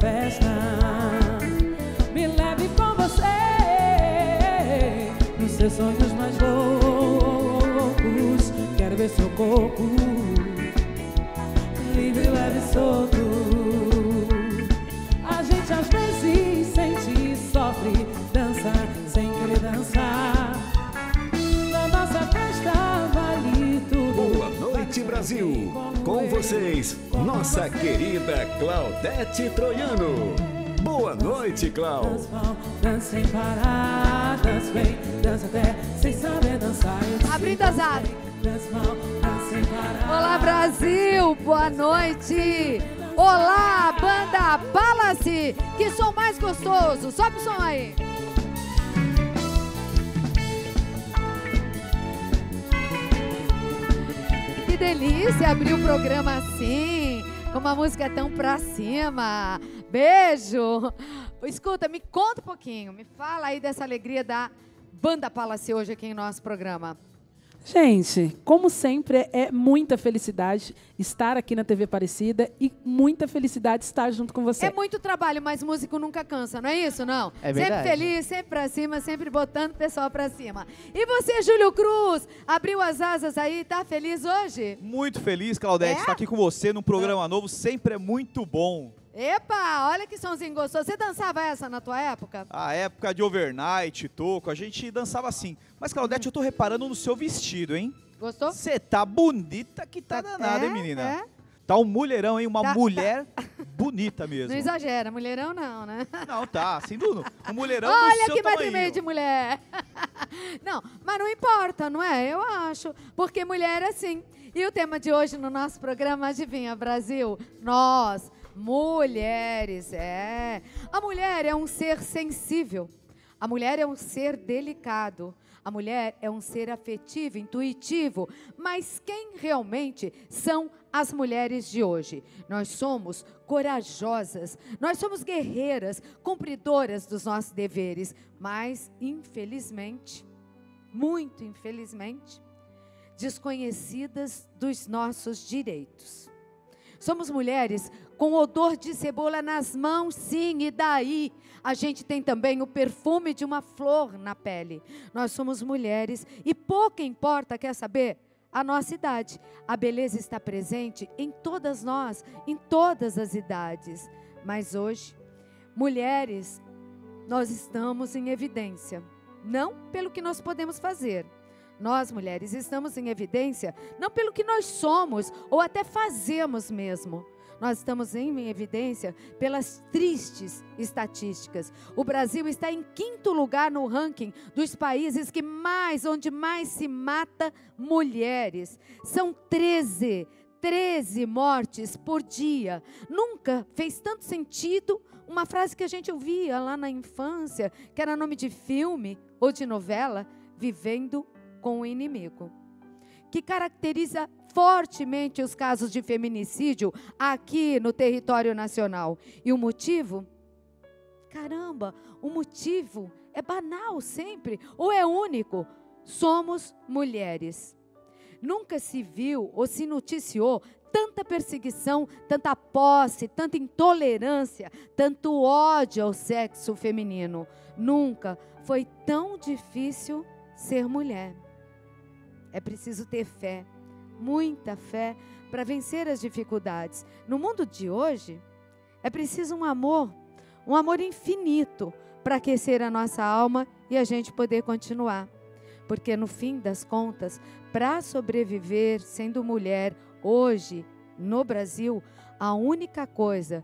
festa. Me leve com você nos seus sonhos mais loucos. Quero ver seu corpo livre, leve e solto. A gente às vezes sente e sofre, dança sem querer dançar. Na nossa festa vale tudo. Boa noite, Brasil! Com vocês, nossa querida Claudete Troiano. Boa noite, Clau. Dança sem parar, dança bem, dança até sem saber dançar. Abrindo as asas. Olá, Brasil, boa noite. Olá, Banda Palace, que som mais gostoso. Sobe o som aí. Que delícia abrir o programa assim, com uma música tão pra cima. Beijo. Escuta, me conta um pouquinho, me fala aí dessa alegria da Banda Palace hoje aqui em nosso programa. Gente, como sempre, é muita felicidade estar aqui na TV Aparecida e muita felicidade estar junto com você. É muito trabalho, mas músico nunca cansa, não é isso, não? É verdade. Sempre feliz, sempre pra cima, sempre botando o pessoal pra cima. E você, Júlio Cruz, abriu as asas aí, tá feliz hoje? Muito feliz, Claudete, estar aqui com você num programa novo, sempre é muito bom. Epa, olha que sonzinho gostoso. Você dançava essa na tua época? A época de overnight, toco, a gente dançava assim. Mas, Claudete, eu tô reparando no seu vestido, hein? Gostou? Você tá bonita que tá danada, hein, menina? É? Tá um mulherão, hein? Uma mulher bonita mesmo. Não exagera, mulherão não, né? Não, tá, sem dúvida. Um mulherão do seu tamanho. Olha que metro e meio de mulher. Não, mas não importa, não é? Eu acho, porque mulher é assim. E o tema de hoje no nosso programa, adivinha, Brasil? Nós... mulheres, A mulher é um ser sensível, a mulher é um ser delicado, a mulher é um ser afetivo, intuitivo, mas quem realmente são as mulheres de hoje? Nós somos corajosas, nós somos guerreiras, cumpridoras dos nossos deveres, mas infelizmente, muito infelizmente, desconhecidas dos nossos direitos. Somos mulheres com odor de cebola nas mãos, sim, e daí? A gente tem também o perfume de uma flor na pele. Nós somos mulheres e pouco importa, quer saber? A nossa idade. A beleza está presente em todas nós, em todas as idades. Mas hoje, mulheres, nós estamos em evidência. Não pelo que nós podemos fazer. Nós, mulheres, estamos em evidência não pelo que nós somos ou até fazemos mesmo. Nós estamos em evidência pelas tristes estatísticas. O Brasil está em 5º lugar no ranking dos países que mais, onde mais se mata mulheres. São 13 mortes por dia. Nunca fez tanto sentido uma frase que a gente ouvia lá na infância, que era nome de filme ou de novela, vivendo com o inimigo, que caracteriza fortemente os casos de feminicídio aqui no território nacional. E o motivo? Caramba, o motivo é banal sempre, ou é único. Somos mulheres. Nunca se viu ou se noticiou tanta perseguição, tanta posse, tanta intolerância, tanto ódio ao sexo feminino. Nunca foi tão difícil ser mulher. É preciso ter fé, muita fé, para vencer as dificuldades. No mundo de hoje, é preciso um amor infinito para aquecer a nossa alma e a gente poder continuar. Porque no fim das contas, para sobreviver sendo mulher, hoje, no Brasil, a única coisa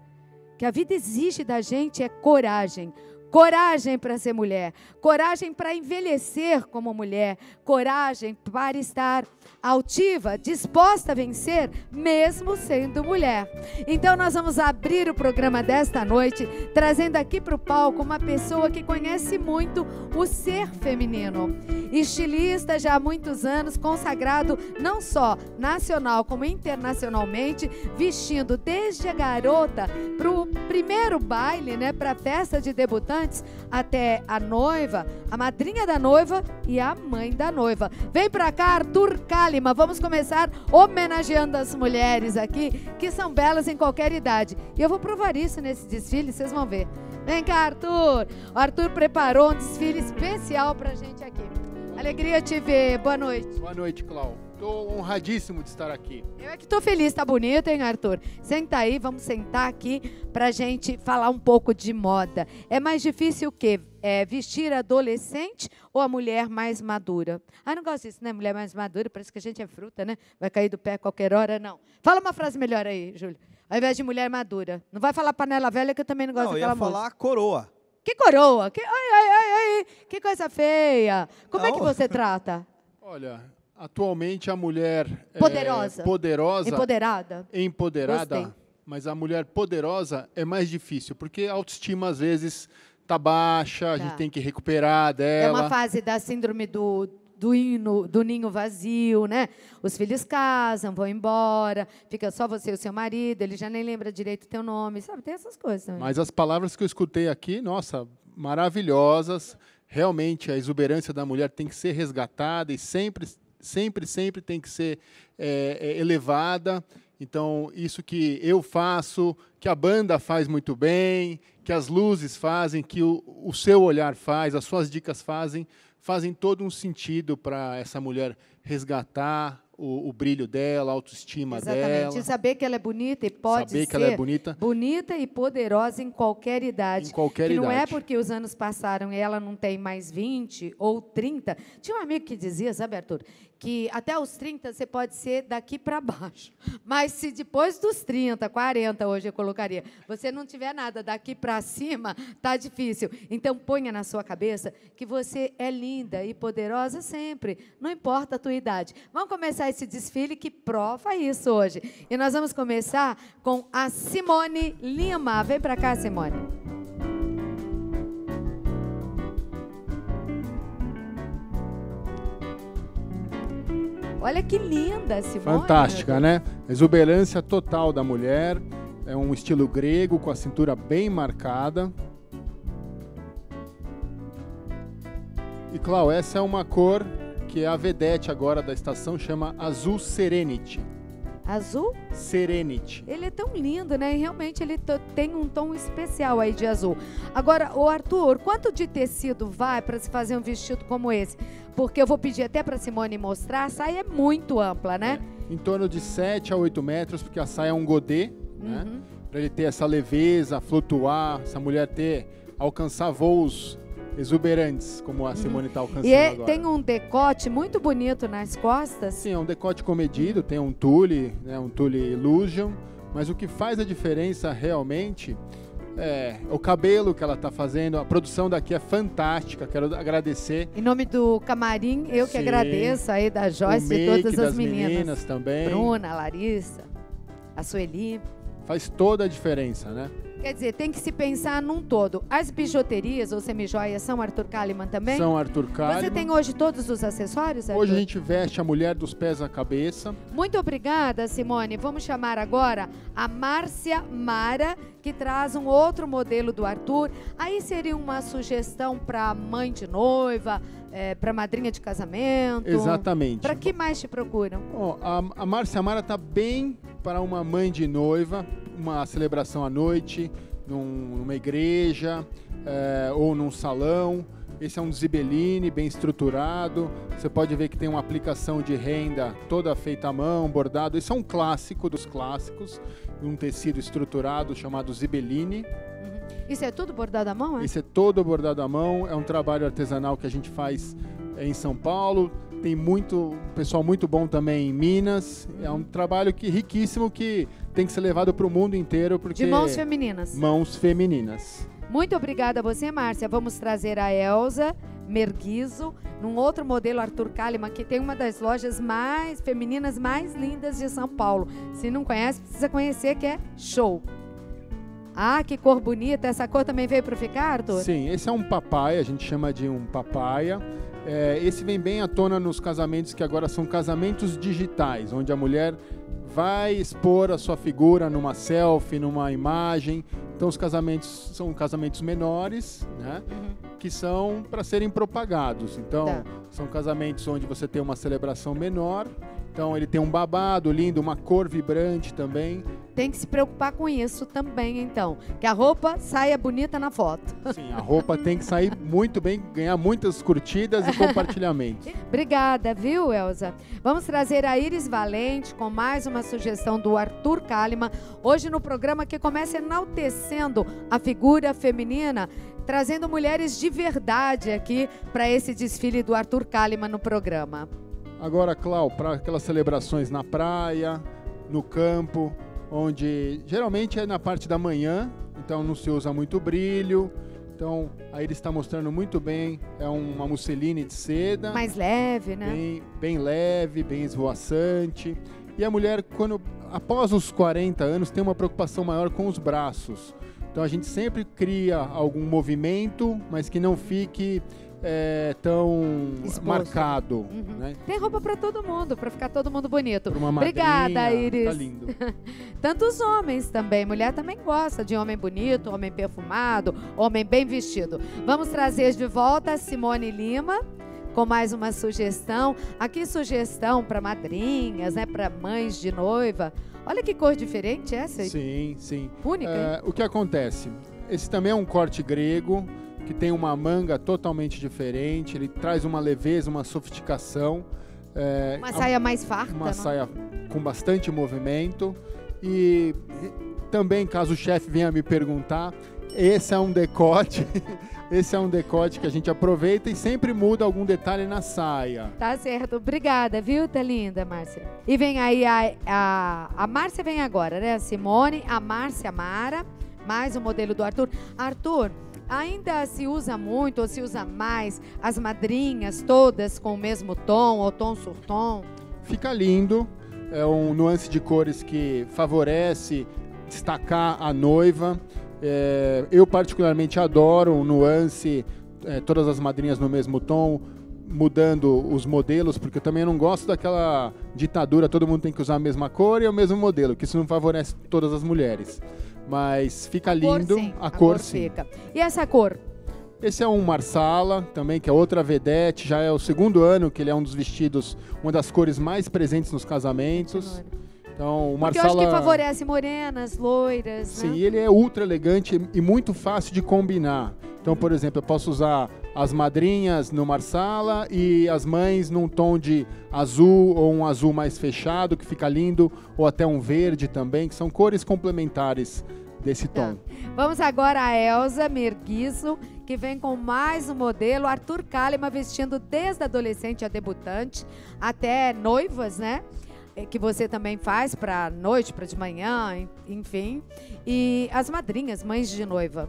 que a vida exige da gente é coragem. Coragem para ser mulher, coragem para envelhecer como mulher, coragem para estar altiva, disposta a vencer, mesmo sendo mulher. Então nós vamos abrir o programa desta noite, trazendo aqui para o palco uma pessoa que conhece muito o ser feminino. estilista já há muitos anos, consagrado não só nacional como internacionalmente, vestindo desde a garota para o primeiro baile, né, para a festa de debutantes, até a noiva, a madrinha da noiva e a mãe da noiva. Vem para cá, Arthur Calima, vamos começar homenageando as mulheres aqui, que são belas em qualquer idade. E eu vou provar isso nesse desfile, vocês vão ver. Vem cá, Arthur. O Arthur preparou um desfile especial pra gente aqui. Alegria te ver. Boa noite. Boa noite, Clau. Tô honradíssimo de estar aqui. Eu é que tô feliz, tá bonito, hein, Arthur? Senta aí, vamos sentar aqui pra gente falar um pouco de moda. É mais difícil o quê? É vestir adolescente ou a mulher mais madura? Ah, não gosto disso, né? Mulher mais madura, parece que a gente é fruta, né? Vai cair do pé a qualquer hora, não. Fala uma frase melhor aí, Júlio. Ao invés de mulher madura. Não vai falar panela velha, que eu também não gosto daquela música. Não, eu ia falar coroa. Que coroa? Que... Ai, ai, ai, que coisa feia. Como não. É que você trata? Olha... Atualmente a mulher poderosa, empoderada. Gostei. Mas a mulher poderosa é mais difícil, porque a autoestima às vezes está baixa, a gente tem que recuperar dela. É uma fase da síndrome do ninho vazio, né? Os filhos casam, vão embora, fica só você e o seu marido, ele já nem lembra direito o teu nome, sabe? Tem essas coisas também. Mas as palavras que eu escutei aqui, nossa, maravilhosas. Realmente a exuberância da mulher tem que ser resgatada e sempre tem que ser elevada. Então, isso que eu faço, que a banda faz muito bem, que as luzes fazem, que o seu olhar faz, as suas dicas fazem todo um sentido para essa mulher resgatar o brilho dela, a autoestima dela. Exatamente, e saber que ela é bonita e pode saber ser que ela é bonita e poderosa em qualquer idade. Em qualquer idade. Não é porque os anos passaram e ela não tem mais 20 ou 30. Tinha um amigo que dizia, sabe, Arthur, que até os 30 você pode ser daqui para baixo. Mas se depois dos 30, 40 hoje eu colocaria, você não tiver nada daqui para cima, tá difícil. Então ponha na sua cabeça que você é linda e poderosa sempre, não importa a tua idade. Vamos começar esse desfile que prova isso hoje. E nós vamos começar com a Simone Lima. Vem pra cá, Simone. Olha que linda, Simone. Fantástica, né? Exuberância total da mulher. É um estilo grego, com a cintura bem marcada. E, Clau, essa é uma cor... que é a vedete agora da estação, chama Azul Serenity. Azul? Serenity. Ele é tão lindo, né? E realmente ele tem um tom especial aí de azul. Agora, ô Arthur, quanto de tecido vai para se fazer um vestido como esse? Porque eu vou pedir até para a Simone mostrar, a saia é muito ampla, né? É. Em torno de 7 a 8 metros, porque a saia é um godê, né? Para ele ter essa leveza, flutuar, essa mulher alcançar voos exuberantes, como a Simone está alcançando agora. E tem um decote muito bonito nas costas. Sim, é um decote comedido, tem um tule, né, um tule illusion, mas o que faz a diferença realmente é o cabelo que ela está fazendo. A produção daqui é fantástica, quero agradecer. Em nome do camarim, eu que agradeço aí da Joyce e de todas as meninas também. Bruna, Larissa, a Sueli. Faz toda a diferença, né? Quer dizer, tem que se pensar num todo. As bijuterias ou semijoias são Arthur Kalimann também? São Arthur Kalimann. Você tem hoje todos os acessórios, Arthur? Hoje a gente veste a mulher dos pés à cabeça. Muito obrigada, Simone. Vamos chamar agora a Márcia Mara, que traz um outro modelo do Arthur. Aí seria uma sugestão para mãe de noiva, para madrinha de casamento. Exatamente. Para que mais te procuram? Bom, a Márcia Mara está bem para uma mãe de noiva, uma celebração à noite, numa igreja ou num salão. Esse é um zibeline bem estruturado. Você pode ver que tem uma aplicação de renda toda feita à mão, bordado. Esse é um clássico dos clássicos, um tecido estruturado chamado zibeline. Isso é tudo bordado à mão, é? Isso é todo bordado à mão. É um trabalho artesanal que a gente faz em São Paulo. Tem muito pessoal muito bom também em Minas. É um trabalho riquíssimo que tem que ser levado para o mundo inteiro. Porque de mãos femininas. Mãos femininas. Muito obrigada a você, Márcia. Vamos trazer a Elza Merguizzo, num outro modelo Arthur Kalimann, que tem uma das lojas mais femininas, mais lindas de São Paulo. Se não conhece, precisa conhecer, que é show. Ah, que cor bonita. Essa cor também veio para ficar, Arthur? Sim, esse é um papaya, a gente chama de um papaya. É, esse vem bem à tona nos casamentos que agora são casamentos digitais, onde a mulher vai expor a sua figura numa selfie, numa imagem. Então os casamentos são casamentos menores, né? Uhum. Que são para serem propagados. Então tá. São casamentos onde você tem uma celebração menor. Então ele tem um babado lindo, uma cor vibrante também. Tem que se preocupar com isso também, então. Que a roupa saia bonita na foto. Sim, a roupa tem que sair muito bem, ganhar muitas curtidas e compartilhamentos. Obrigada, viu, Elza? Vamos trazer a Iris Valente com mais uma sugestão do Arthur Kalimann. Hoje no programa que começa enaltecendo a figura feminina, trazendo mulheres de verdade aqui para esse desfile do Arthur Kalimann no programa. Agora, Clau, para aquelas celebrações na praia, no campo, onde geralmente é na parte da manhã, então não se usa muito brilho. Então, aí ele está mostrando muito bem, é uma musseline de seda. Mais leve, né? Bem leve, bem esvoaçante. E a mulher, quando após os 40 anos, tem uma preocupação maior com os braços. Então, a gente sempre cria algum movimento, mas que não fique... tão exposto. Marcado. Uhum. Né? Tem roupa para todo mundo, para ficar todo mundo bonito. Pra uma obrigada, madrinha, Iris. Tá lindo. Tantos homens também. Mulher também gosta de homem bonito, homem perfumado, homem bem vestido. Vamos trazer de volta a Simone Lima com mais uma sugestão. Aqui sugestão para madrinhas, né, para mães de noiva. Olha que cor diferente essa. Sim, sim. Única. O que acontece? Esse também é um corte grego, que tem uma manga totalmente diferente, ele traz uma leveza, uma sofisticação. Uma saia mais farta. Uma saia com bastante movimento. E também, caso o chefe venha me perguntar, esse é um decote, esse é um decote que a gente aproveita e sempre muda algum detalhe na saia. Tá certo, obrigada, viu? Tá linda, Márcia. E vem aí a Márcia vem agora, né? A Simone, a Márcia Mara, mais um modelo do Arthur. Arthur, ainda se usa muito ou se usa mais as madrinhas todas com o mesmo tom ou tom sur tom? Fica lindo, é um nuance de cores que favorece destacar a noiva. Eu particularmente adoro o nuance, todas as madrinhas no mesmo tom, mudando os modelos, porque eu também não gosto daquela ditadura, todo mundo tem que usar a mesma cor e o mesmo modelo, que isso não favorece todas as mulheres. Mas fica lindo, a cor sim. Fica. E essa cor? Esse é um Marsala, também, que é outra vedete, já é o segundo ano que ele é um dos vestidos, uma das cores mais presentes nos casamentos. Então, o Marsala... Porque eu acho que favorece morenas, loiras, sim, né? Sim, ele é ultra elegante e muito fácil de combinar. Então, por exemplo, eu posso usar as madrinhas no Marsala e as mães num tom de azul ou um azul mais fechado, que fica lindo, ou até um verde também, que são cores complementares desse tom. Então, vamos agora a Elza Merguizzo, que vem com mais um modelo, Arthur Kalimann, vestindo desde adolescente a debutante até noivas, né? Que você também faz para noite, para de manhã, enfim. E as madrinhas, mães de noiva.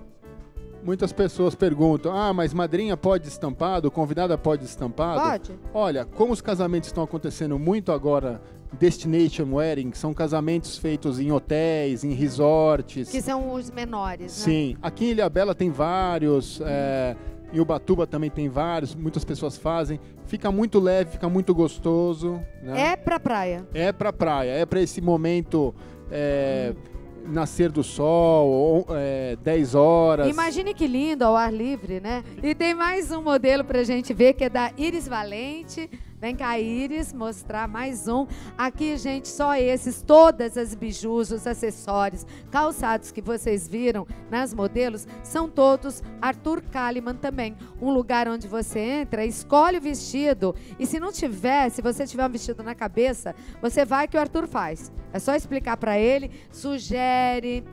Muitas pessoas perguntam, ah, mas madrinha pode estampado, convidada pode estampado? Pode. Olha, como os casamentos estão acontecendo muito agora, Destination Wedding, que são casamentos feitos em hotéis, em resorts. Que são os menores, né? Sim. Aqui em Ilhabela tem vários, em Ubatuba também tem vários, muitas pessoas fazem. Fica muito leve, fica muito gostoso. Né? É pra praia. É pra praia, é pra esse momento... Nascer do sol, 10 horas. Imagine que lindo, ao ar livre, né? E tem mais um modelo pra gente ver, que é da Iris Valente. Vem cá, Iris, mostrar mais um. Aqui, gente, só esses, todas as bijus, os acessórios, calçados que vocês viram nas modelos, são todos Arthur Kalimann também. Um lugar onde você entra, escolhe o vestido e se não tiver, se você tiver um vestido na cabeça, você vai que o Arthur faz. É só explicar para ele, sugere...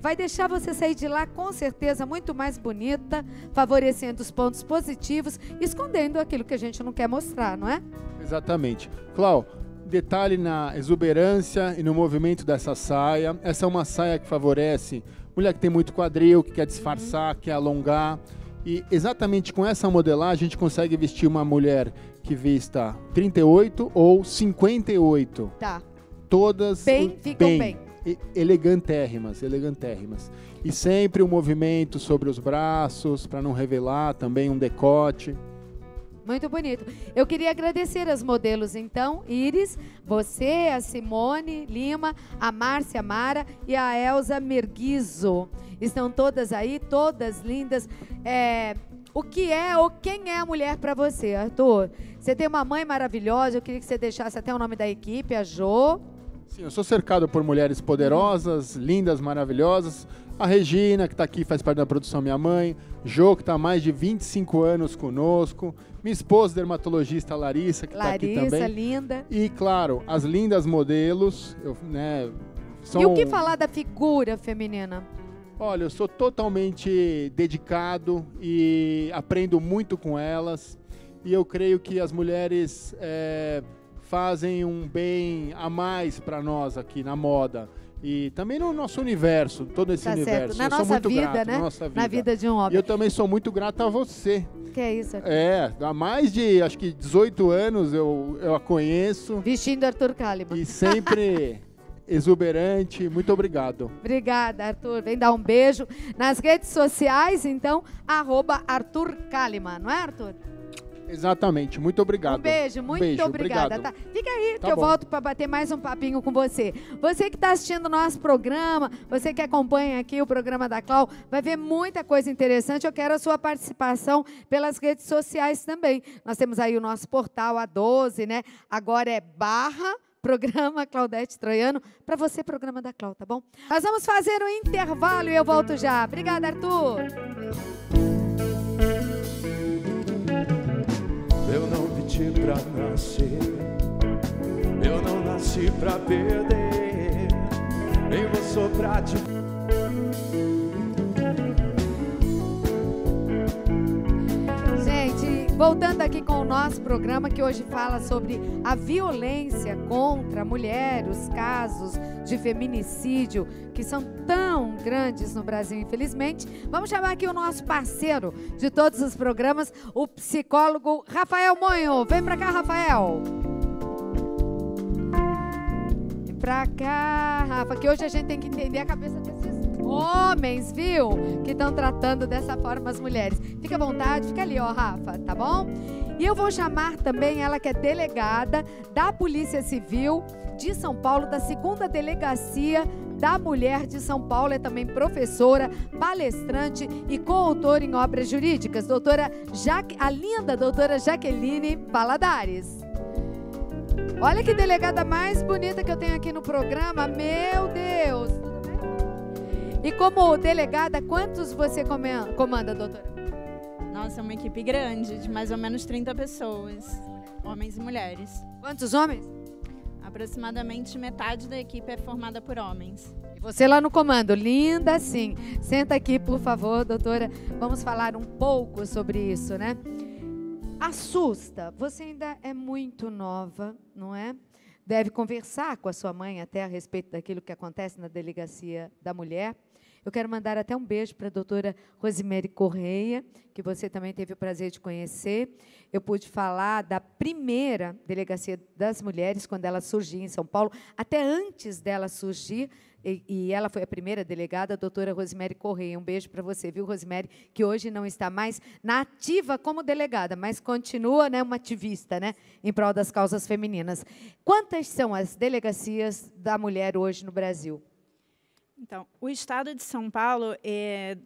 vai deixar você sair de lá, com certeza, muito mais bonita, favorecendo os pontos positivos, escondendo aquilo que a gente não quer mostrar, não é? Exatamente. Clau, detalhe na exuberância e no movimento dessa saia. Essa é uma saia que favorece mulher que tem muito quadril, que quer disfarçar, quer alongar. E exatamente com essa modelagem, a gente consegue vestir uma mulher que vista 38 ou 58. Tá. Todas bem, ficam bem. elegantérrimas, elegantérrimas. E sempre um movimento sobre os braços, para não revelar, também um decote. Muito bonito. Eu queria agradecer as modelos, então, Iris, você, a Simone Lima, a Márcia Mara e a Elza Merguizzo. Estão todas aí, todas lindas. O que é ou quem é a mulher para você, Arthur? Você tem uma mãe maravilhosa, eu queria que você deixasse até o nome da equipe, a Jo. Sim, eu sou cercado por mulheres poderosas, lindas, maravilhosas. A Regina, que está aqui, faz parte da produção Minha Mãe. Jo, que está há mais de 25 anos conosco. Minha esposa, dermatologista Larissa, que está aqui também. Larissa, linda. E, claro, as lindas modelos. E o que falar da figura feminina? Olha, eu sou totalmente dedicado e aprendo muito com elas. E eu creio que as mulheres fazem um bem a mais para nós aqui na moda. E também no nosso universo, todo esse universo. Na nossa vida, né? Na vida de um homem. E eu também sou muito grato a você. Que é isso? Há mais de, acho que 18 anos eu a conheço. Vestindo Arthur Kalimann. E sempre... exuberante, muito obrigado. Obrigada, Arthur. Vem dar um beijo. Nas redes sociais, então, @Arthur Kalimann, não é, Arthur? Exatamente, muito obrigado. Um beijo, muito obrigada. Tá. Fica aí que eu volto para bater mais um papinho com você. Você que está assistindo o nosso programa, você que acompanha aqui o programa da Clau, vai ver muita coisa interessante. Eu quero a sua participação pelas redes sociais também. Nós temos aí o nosso portal A12, né? Agora é / Programa Claudete Troiano, para você, Programa da Clau, tá bom? Nós vamos fazer um intervalo e eu volto já. Obrigada, Arthur. Eu não pedi pra nascer, eu não nasci pra perder, nem vou soprar de... Voltando aqui com o nosso programa, que hoje fala sobre a violência contra a mulher, os casos de feminicídio que são tão grandes no Brasil, infelizmente. Vamos chamar aqui o nosso parceiro de todos os programas, o psicólogo Rafael Munho. Vem pra cá, Rafael. Vem pra cá, Rafa, que hoje a gente tem que entender a cabeça desses homens, viu? Que estão tratando dessa forma as mulheres. Fica à vontade, fica ali, ó, Rafa, tá bom? E eu vou chamar também ela que é delegada da Polícia Civil de São Paulo, da 2ª Delegacia da Mulher de São Paulo, é também professora, palestrante e coautora em obras jurídicas, a linda doutora Jaqueline Valadares. Olha que delegada mais bonita que eu tenho aqui no programa, meu Deus! E como delegada, quantos você comanda, doutora? Nossa, é uma equipe grande, de mais ou menos 30 pessoas, homens e mulheres. Quantos homens? Aproximadamente metade da equipe é formada por homens. E você lá no comando, linda sim. Senta aqui, por favor, doutora. Vamos falar um pouco sobre isso, né? Assusta, você ainda é muito nova, não é? Deve conversar com a sua mãe até a respeito daquilo que acontece na Delegacia da Mulher. Eu quero mandar até um beijo para a doutora Rosimere Correia, que você também teve o prazer de conhecer. Eu pude falar da primeira Delegacia das Mulheres, quando ela surgiu em São Paulo, até antes dela surgir, e ela foi a primeira delegada, a doutora Rosimere Correia. Um beijo para você, viu, Rosimere, que hoje não está mais na ativa como delegada, mas continua, né, uma ativista, né, em prol das causas femininas. Quantas são as delegacias da mulher hoje no Brasil? Então, o estado de São Paulo,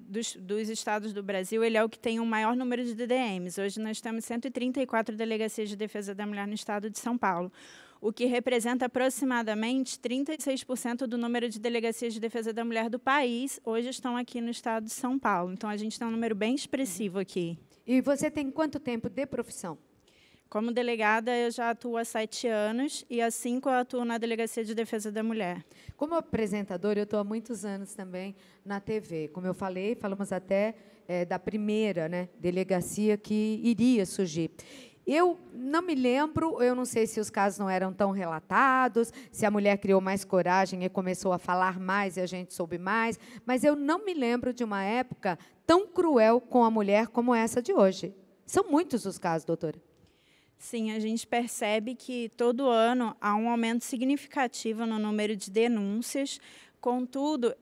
dos estados do Brasil, ele é o que tem o maior número de DDMs. Hoje nós temos 134 delegacias de defesa da mulher no estado de São Paulo, o que representa aproximadamente 36% do número de delegacias de defesa da mulher do país, hoje estão aqui no estado de São Paulo. Então, a gente tem um número bem expressivo aqui. E você tem quanto tempo de profissão? Como delegada, eu já atuo há 7 anos e há 5 eu atuo na Delegacia de Defesa da Mulher. Como apresentadora, eu estou há muitos anos também na TV. Como eu falei, falamos até da primeira, né, delegacia que iria surgir. Eu não me lembro, eu não sei se os casos não eram tão relatados, se a mulher criou mais coragem e começou a falar mais e a gente soube mais, mas eu não me lembro de uma época tão cruel com a mulher como essa de hoje. São muitos os casos, doutora. Sim, a gente percebe que todo ano há um aumento significativo no número de denúncias, Contudo,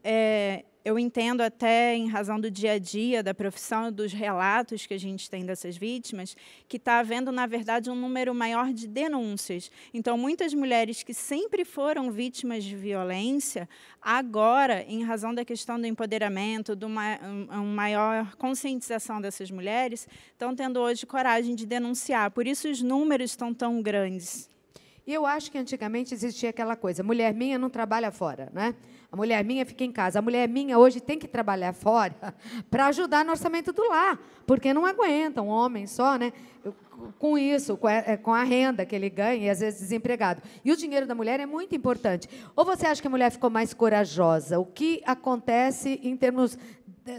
eu entendo até em razão do dia a dia, da profissão e dos relatos que a gente tem dessas vítimas, que está havendo, na verdade, um número maior de denúncias. Então, muitas mulheres que sempre foram vítimas de violência, agora, em razão da questão do empoderamento, de uma maior conscientização dessas mulheres, estão tendo hoje coragem de denunciar. Por isso, os números estão tão grandes. E eu acho que antigamente existia aquela coisa, mulher minha não trabalha fora, né? A mulher minha fica em casa. A mulher minha hoje tem que trabalhar fora para ajudar no orçamento do lar, porque não aguenta um homem só, né? Com isso, com a renda que ele ganha e, às vezes, desempregado. E o dinheiro da mulher é muito importante. Ou você acha que a mulher ficou mais corajosa? O que acontece em termos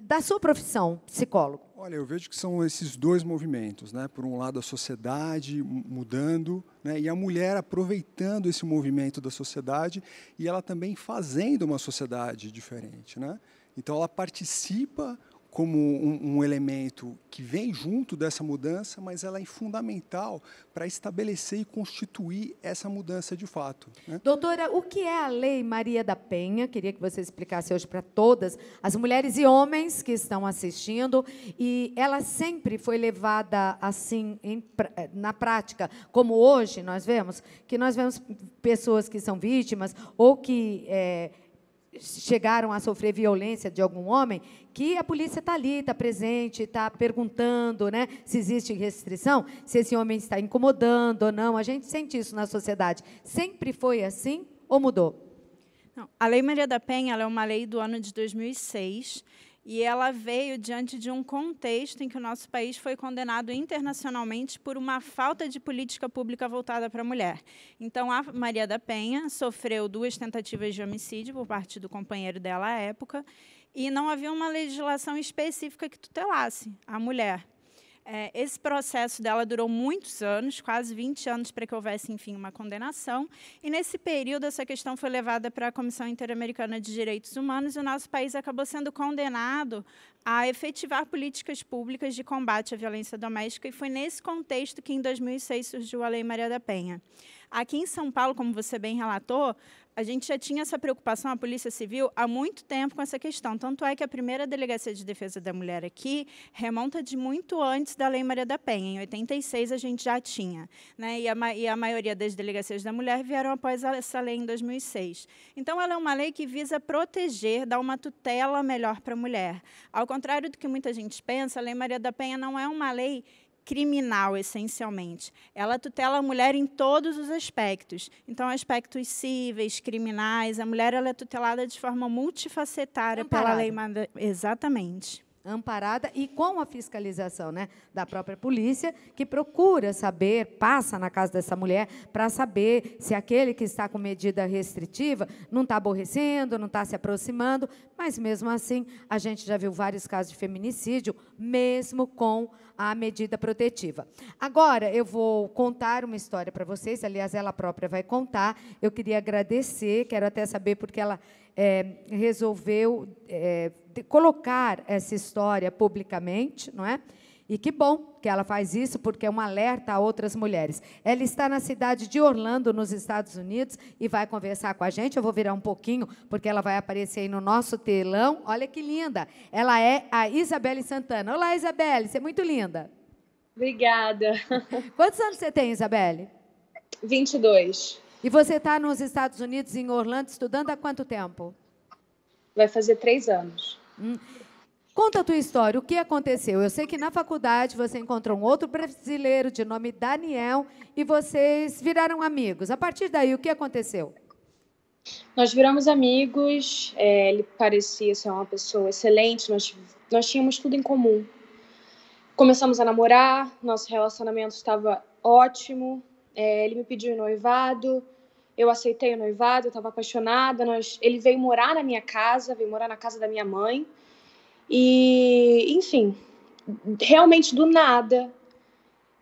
da sua profissão, psicólogo? Olha, eu vejo que são esses dois movimentos, né? Por um lado, a sociedade mudando, né? E a mulher aproveitando esse movimento da sociedade e ela também fazendo uma sociedade diferente, né? Então, ela participa como um elemento que vem junto dessa mudança, mas ela é fundamental para estabelecer e constituir essa mudança de fato, né? Doutora, o que é a Lei Maria da Penha? Queria que você explicasse hoje para todas as mulheres e homens que estão assistindo. E ela sempre foi levada assim na prática, como hoje nós vemos, que nós vemos pessoas que são vítimas ou que chegaram a sofrer violência de algum homem, que a polícia está ali, está presente, está perguntando, né, se existe restrição, se esse homem está incomodando ou não. A gente sente isso na sociedade. Sempre foi assim ou mudou? Não. A Lei Maria da Penha ela é uma lei do ano de 2006, e ela veio diante de um contexto em que o nosso país foi condenado internacionalmente por uma falta de política pública voltada para a mulher. Então, a Maria da Penha sofreu 2 tentativas de homicídio por parte do companheiro dela à época, e não havia uma legislação específica que tutelasse a mulher. Esse processo dela durou muitos anos, quase 20 anos, para que houvesse, enfim, uma condenação. E, nesse período, essa questão foi levada para a Comissão Interamericana de Direitos Humanos e o nosso país acabou sendo condenado a efetivar políticas públicas de combate à violência doméstica. E foi nesse contexto que, em 2006, surgiu a Lei Maria da Penha. Aqui em São Paulo, como você bem relatou, a gente já tinha essa preocupação, a Polícia Civil, há muito tempo com essa questão. Tanto é que a primeira Delegacia de Defesa da Mulher aqui remonta de muito antes da Lei Maria da Penha. Em 86, a gente já tinha, né? E a maioria das Delegacias da Mulher vieram após essa lei em 2006. Então, ela é uma lei que visa proteger, dar uma tutela melhor para a mulher. Ao contrário do que muita gente pensa, a Lei Maria da Penha não é uma lei criminal, essencialmente. Ela tutela a mulher em todos os aspectos. Então, aspectos cíveis, criminais, a mulher ela é tutelada de forma multifacetária amparada pela lei. Exatamente. Amparada e com a fiscalização, né, da própria polícia, que procura saber, passa na casa dessa mulher para saber se aquele que está com medida restritiva não está aborrecendo, não está se aproximando, mas, mesmo assim, a gente já viu vários casos de feminicídio, mesmo com a medida protetiva. Agora, eu vou contar uma história para vocês, aliás, ela própria vai contar. Eu queria agradecer, quero até saber porque ela resolveu colocar essa história publicamente, não é? E que bom que ela faz isso, porque é um alerta a outras mulheres. Ela está na cidade de Orlando, nos Estados Unidos, e vai conversar com a gente. Eu vou virar um pouquinho, porque ela vai aparecer aí no nosso telão. Olha que linda! Ela é a Isabelle Santana. Olá, Isabelle, você é muito linda. Obrigada. Quantos anos você tem, Isabelle? 22. E você está nos Estados Unidos, em Orlando, estudando há quanto tempo? Vai fazer 3 anos. Conta a tua história, o que aconteceu? Eu sei que na faculdade você encontrou um outro brasileiro de nome Daniel e vocês viraram amigos. A partir daí, o que aconteceu? Nós viramos amigos, ele parecia ser uma pessoa excelente, nós tínhamos tudo em comum. Começamos a namorar, nosso relacionamento estava ótimo, ele me pediu noivado, eu aceitei o noivado, eu estava apaixonada. Ele veio morar na minha casa, veio morar na casa da minha mãe. E, enfim, realmente do nada,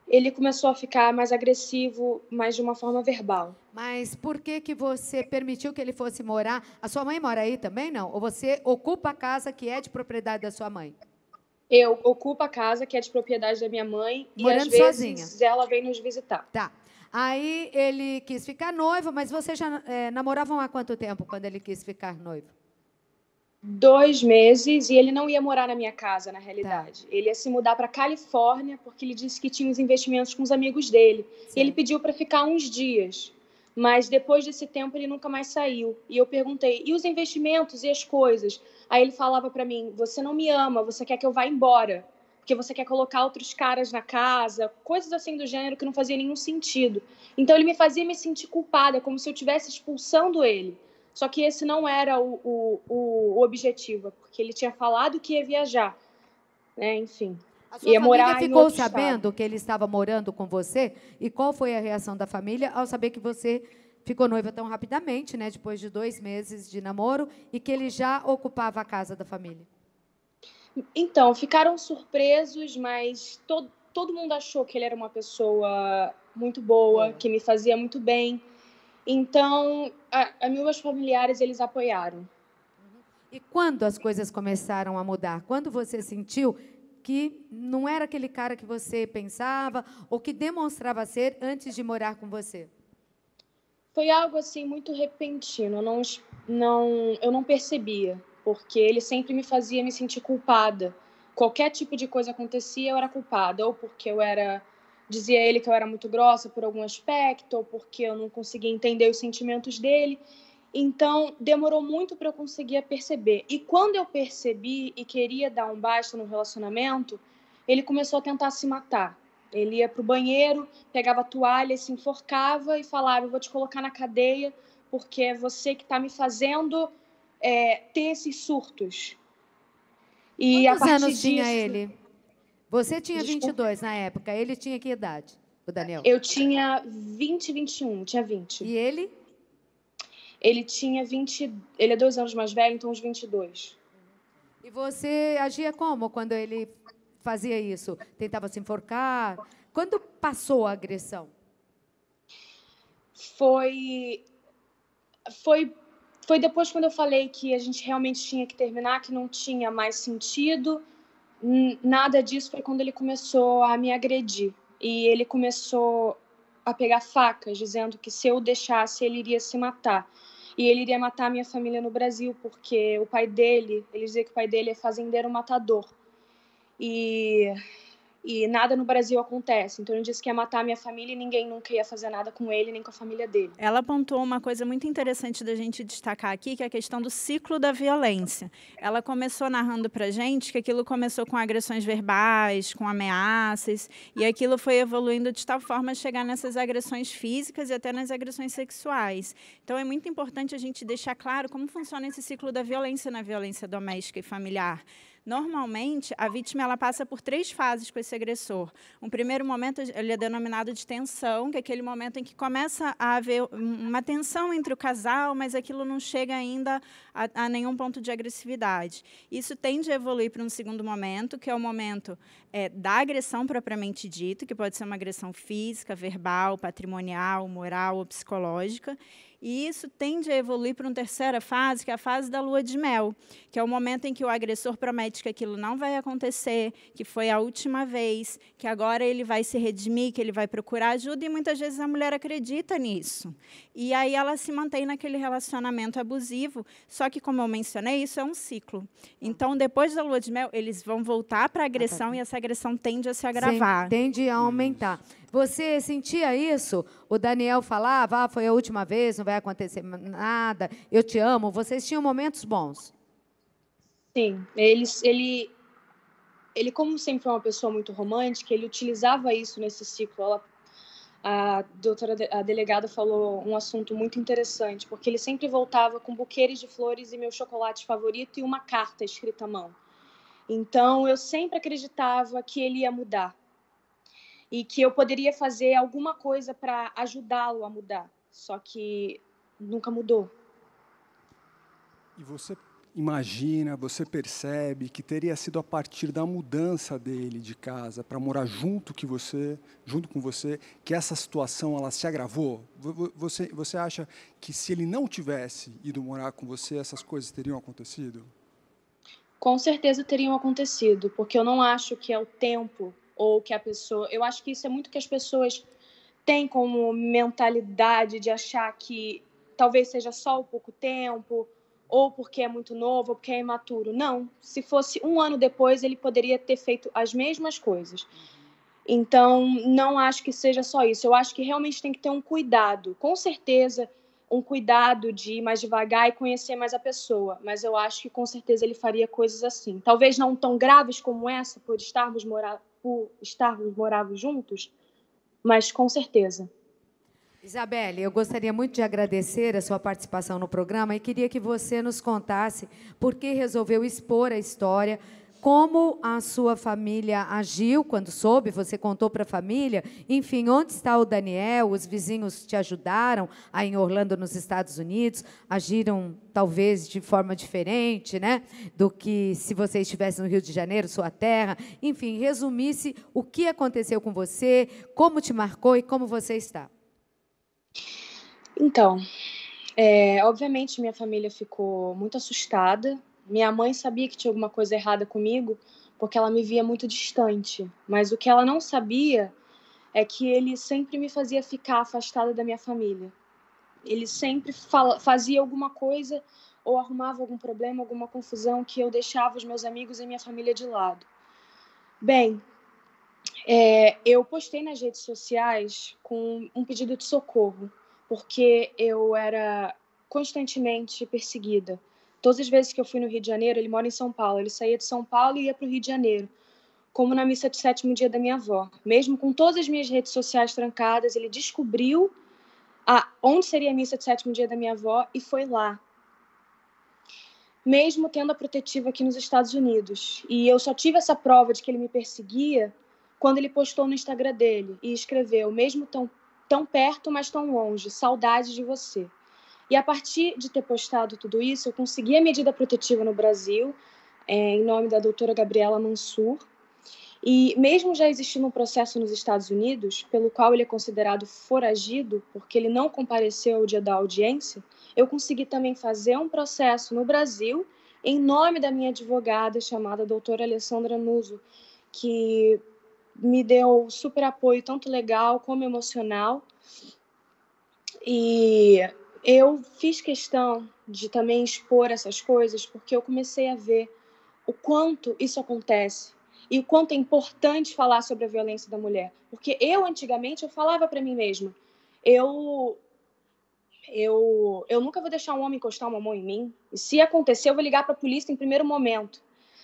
ele começou a ficar mais agressivo, mas de uma forma verbal. Mas por que você permitiu que ele fosse morar? A sua mãe mora aí também, não? Ou você ocupa a casa que é de propriedade da sua mãe? Eu ocupo a casa que é de propriedade da minha mãe. Morando e, às vezes, sozinha. Ela vem nos visitar. Tá. Aí ele quis ficar noivo, mas vocês já namoravam há quanto tempo quando ele quis ficar noivo? 2 meses e ele não ia morar na minha casa, na realidade. Tá. Ele ia se mudar para Califórnia porque ele disse que tinha uns investimentos com os amigos dele. Sim. Ele pediu para ficar uns dias, mas depois desse tempo ele nunca mais saiu. E eu perguntei, e os investimentos e as coisas? Aí ele falava para mim, você não me ama, você quer que eu vá embora, porque você quer colocar outros caras na casa, coisas assim do gênero que não fazia nenhum sentido. Então ele me fazia me sentir culpada, como se eu estivesse expulsando ele. Só que esse não era o objetivo, porque ele tinha falado que ia viajar, né? Enfim. A sua família ficou sabendo que ele estava morando com você? E qual foi a reação da família ao saber que você ficou noiva tão rapidamente, né? Depois de 2 meses de namoro, e que ele já ocupava a casa da família? Então, ficaram surpresos, mas todo mundo achou que ele era uma pessoa muito boa, que me fazia muito bem. Então, meus familiares, eles apoiaram. E quando as coisas começaram a mudar? Quando você sentiu que não era aquele cara que você pensava ou que demonstrava ser antes de morar com você? Foi algo, assim, muito repentino. Eu não percebia, porque ele sempre me fazia me sentir culpada. Qualquer tipo de coisa acontecia, eu era culpada. Ou porque eu era... Dizia ele que eu era muito grossa por algum aspecto, ou porque eu não conseguia entender os sentimentos dele. Então, demorou muito para eu conseguir perceber. E quando eu percebi e queria dar um basta no relacionamento, ele começou a tentar se matar. Ele ia para o banheiro, pegava a toalha, se enforcava e falava, eu vou te colocar na cadeia, porque é você que está me fazendo ter esses surtos. E a partir disso... Quantos anos tinha ele? Você tinha 22 na época, ele tinha que idade, o Daniel? Eu tinha 20, 21, tinha 20. E ele? Ele tinha 20, ele é 2 anos mais velho, então uns 22. E você agia como quando ele fazia isso? Tentava se enforcar? Quando passou a agressão? Foi depois, quando eu falei que a gente realmente tinha que terminar, que não tinha mais sentido... Nada disso. Foi quando ele começou a me agredir. E ele começou a pegar facas, dizendo que se eu deixasse, ele iria se matar. E ele iria matar a minha família no Brasil, porque o pai dele, ele dizia que o pai dele é fazendeiro matador. E nada no Brasil acontece. Então ele disse que ia matar a minha família e ninguém nunca ia fazer nada com ele, nem com a família dele. Ela apontou uma coisa muito interessante da gente destacar aqui, que é a questão do ciclo da violência. Ela começou narrando pra gente que aquilo começou com agressões verbais, com ameaças, e aquilo foi evoluindo de tal forma a chegar nessas agressões físicas e até nas agressões sexuais. Então é muito importante a gente deixar claro como funciona esse ciclo da violência na violência doméstica e familiar. Normalmente, a vítima ela passa por 3 fases com esse agressor. Um primeiro momento, ele é denominado de tensão, que é aquele momento em que começa a haver uma tensão entre o casal, mas aquilo não chega ainda a nenhum ponto de agressividade. Isso tende a evoluir para um segundo momento, que é o momento da agressão propriamente dito, que pode ser uma agressão física, verbal, patrimonial, moral ou psicológica. E isso tende a evoluir para uma 3ª fase, que é a fase da lua de mel, que é o momento em que o agressor promete que aquilo não vai acontecer, que foi a última vez, que agora ele vai se redimir, que ele vai procurar ajuda, e muitas vezes a mulher acredita nisso. E aí ela se mantém naquele relacionamento abusivo, só que, como eu mencionei, isso é um ciclo. Então, depois da lua de mel, eles vão voltar para a agressão, e essa agressão tende a se agravar. Tende a aumentar. Você sentia isso? O Daniel falava, foi a última vez, não vai acontecer nada, eu te amo. Vocês tinham momentos bons? Sim. Ele como sempre foi uma pessoa muito romântica, ele utilizava isso nesse ciclo. A delegada falou um assunto muito interessante, porque ele sempre voltava com buquês de flores e meu chocolate favorito e uma carta escrita à mão. Então, eu sempre acreditava que ele ia mudar. E que eu poderia fazer alguma coisa para ajudá-lo a mudar. Só que nunca mudou. E você imagina, você percebe que teria sido a partir da mudança dele de casa para morar junto com você, que essa situação ela se agravou? Você acha que se ele não tivesse ido morar com você, essas coisas teriam acontecido? Com certeza teriam acontecido, porque eu não acho que é o tempo... ou que a pessoa... Eu acho que isso é muito que as pessoas têm como mentalidade de achar que talvez seja só o pouco tempo ou porque é muito novo, ou porque é imaturo. Não. Se fosse um ano depois, ele poderia ter feito as mesmas coisas. Então, não acho que seja só isso. Eu acho que realmente tem que ter um cuidado. Com certeza, um cuidado de ir mais devagar e conhecer mais a pessoa. Mas eu acho que, com certeza, ele faria coisas assim. Talvez não tão graves como essa, por estarmos morando juntos, mas com certeza. Isabelle, eu gostaria muito de agradecer a sua participação no programa e queria que você nos contasse por que resolveu expor a história, como a sua família agiu quando soube, você contou para a família, enfim, onde está o Daniel, os vizinhos te ajudaram aí em Orlando, nos Estados Unidos, agiram talvez de forma diferente, né, do que se você estivesse no Rio de Janeiro, sua terra, enfim, resumisse o que aconteceu com você, como te marcou e como você está. Então, obviamente minha família ficou muito assustada. Minha mãe sabia que tinha alguma coisa errada comigo, porque ela me via muito distante. Mas o que ela não sabia é que ele sempre me fazia ficar afastada da minha família. Ele sempre fazia alguma coisa ou arrumava algum problema, alguma confusão, que eu deixava os meus amigos e minha família de lado. Bem, eu postei nas redes sociais com um pedido de socorro, porque eu era constantemente perseguida. Todas as vezes que eu fui no Rio de Janeiro, ele mora em São Paulo, ele saía de São Paulo e ia para o Rio de Janeiro, como na missa de sétimo dia da minha avó. Mesmo com todas as minhas redes sociais trancadas, ele descobriu onde seria a missa de sétimo dia da minha avó e foi lá. Mesmo tendo a protetiva aqui nos Estados Unidos. E eu só tive essa prova de que ele me perseguia quando ele postou no Instagram dele e escreveu, mesmo tão perto, mas tão longe, saudade de você. E a partir de ter postado tudo isso, eu consegui a medida protetiva no Brasil, em nome da doutora Gabriela Mansur. E mesmo já existindo um processo nos Estados Unidos, pelo qual ele é considerado foragido, porque ele não compareceu ao dia da audiência, eu consegui também fazer um processo no Brasil, em nome da minha advogada, chamada doutora Alessandra Nuso, que me deu super apoio, tanto legal como emocional. E eu fiz questão de também expor essas coisas porque eu comecei a ver o quanto isso acontece e o quanto é importante falar sobre a violência da mulher. Porque eu, antigamente, eu falava para mim mesma, eu nunca vou deixar um homem encostar uma mão em mim. E se acontecer, eu vou ligar para a polícia em primeiro momento.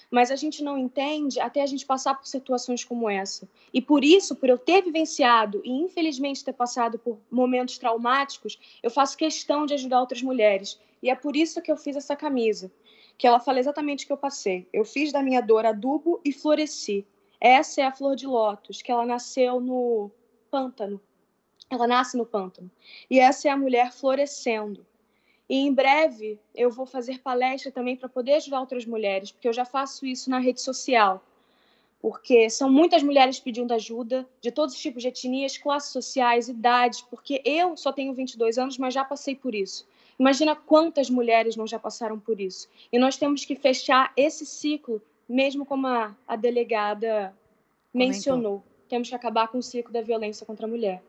Mas a gente não entende até a gente passar por situações como essa. E por isso, por eu ter vivenciado e, infelizmente, ter passado por momentos traumáticos, eu faço questão de ajudar outras mulheres. E é por isso que eu fiz essa camisa, que ela fala exatamente o que eu passei. Eu fiz da minha dor adubo e floresci. Essa é a flor de lótus, que ela nasceu no pântano. Ela nasce no pântano. E essa é a mulher florescendo. E em breve eu vou fazer palestra também para poder ajudar outras mulheres, porque eu já faço isso na rede social. Porque são muitas mulheres pedindo ajuda, de todos os tipos de etnias, classes sociais, idades, porque eu só tenho 22 anos, mas já passei por isso. Imagina quantas mulheres não já passaram por isso. E nós temos que fechar esse ciclo, mesmo como a delegada mencionou. Temos que acabar com o ciclo da violência contra a mulher.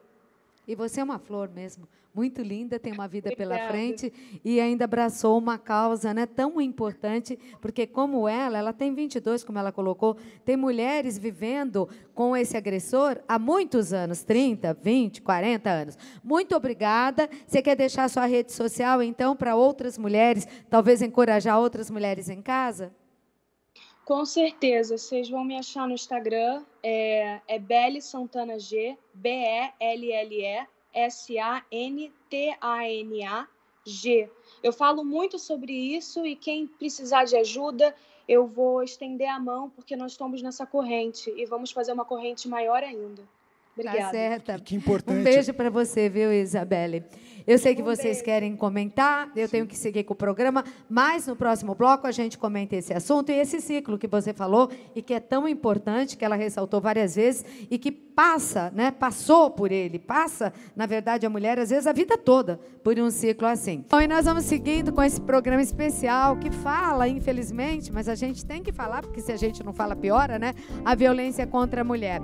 E você é uma flor mesmo, muito linda, tem uma vida pela frente e ainda abraçou uma causa, né, tão importante, porque como ela tem 22, como ela colocou, tem mulheres vivendo com esse agressor há muitos anos, 30, 20, 40 anos. Muito obrigada. Você quer deixar sua rede social, então, para outras mulheres, talvez encorajar outras mulheres em casa? Com certeza, vocês vão me achar no Instagram, é Belle Santana G, B-E-L-L-E-S-A-N-T-A-N-A-G. Eu falo muito sobre isso e quem precisar de ajuda, eu vou estender a mão, porque nós estamos nessa corrente e vamos fazer uma corrente maior ainda. Obrigada. Tá certa. Que importante. Um beijo para você, viu, Isabelle? Eu sei que vocês querem comentar, eu tenho que seguir com o programa, mas no próximo bloco a gente comenta esse assunto e esse ciclo que você falou e que é tão importante, que ela ressaltou várias vezes e que passa, né, passou por ele, passa, na verdade, a mulher, às vezes, a vida toda por um ciclo assim. Bom, e nós vamos seguindo com esse programa especial que fala, infelizmente, mas a gente tem que falar, porque se a gente não fala, piora, né, a violência contra a mulher.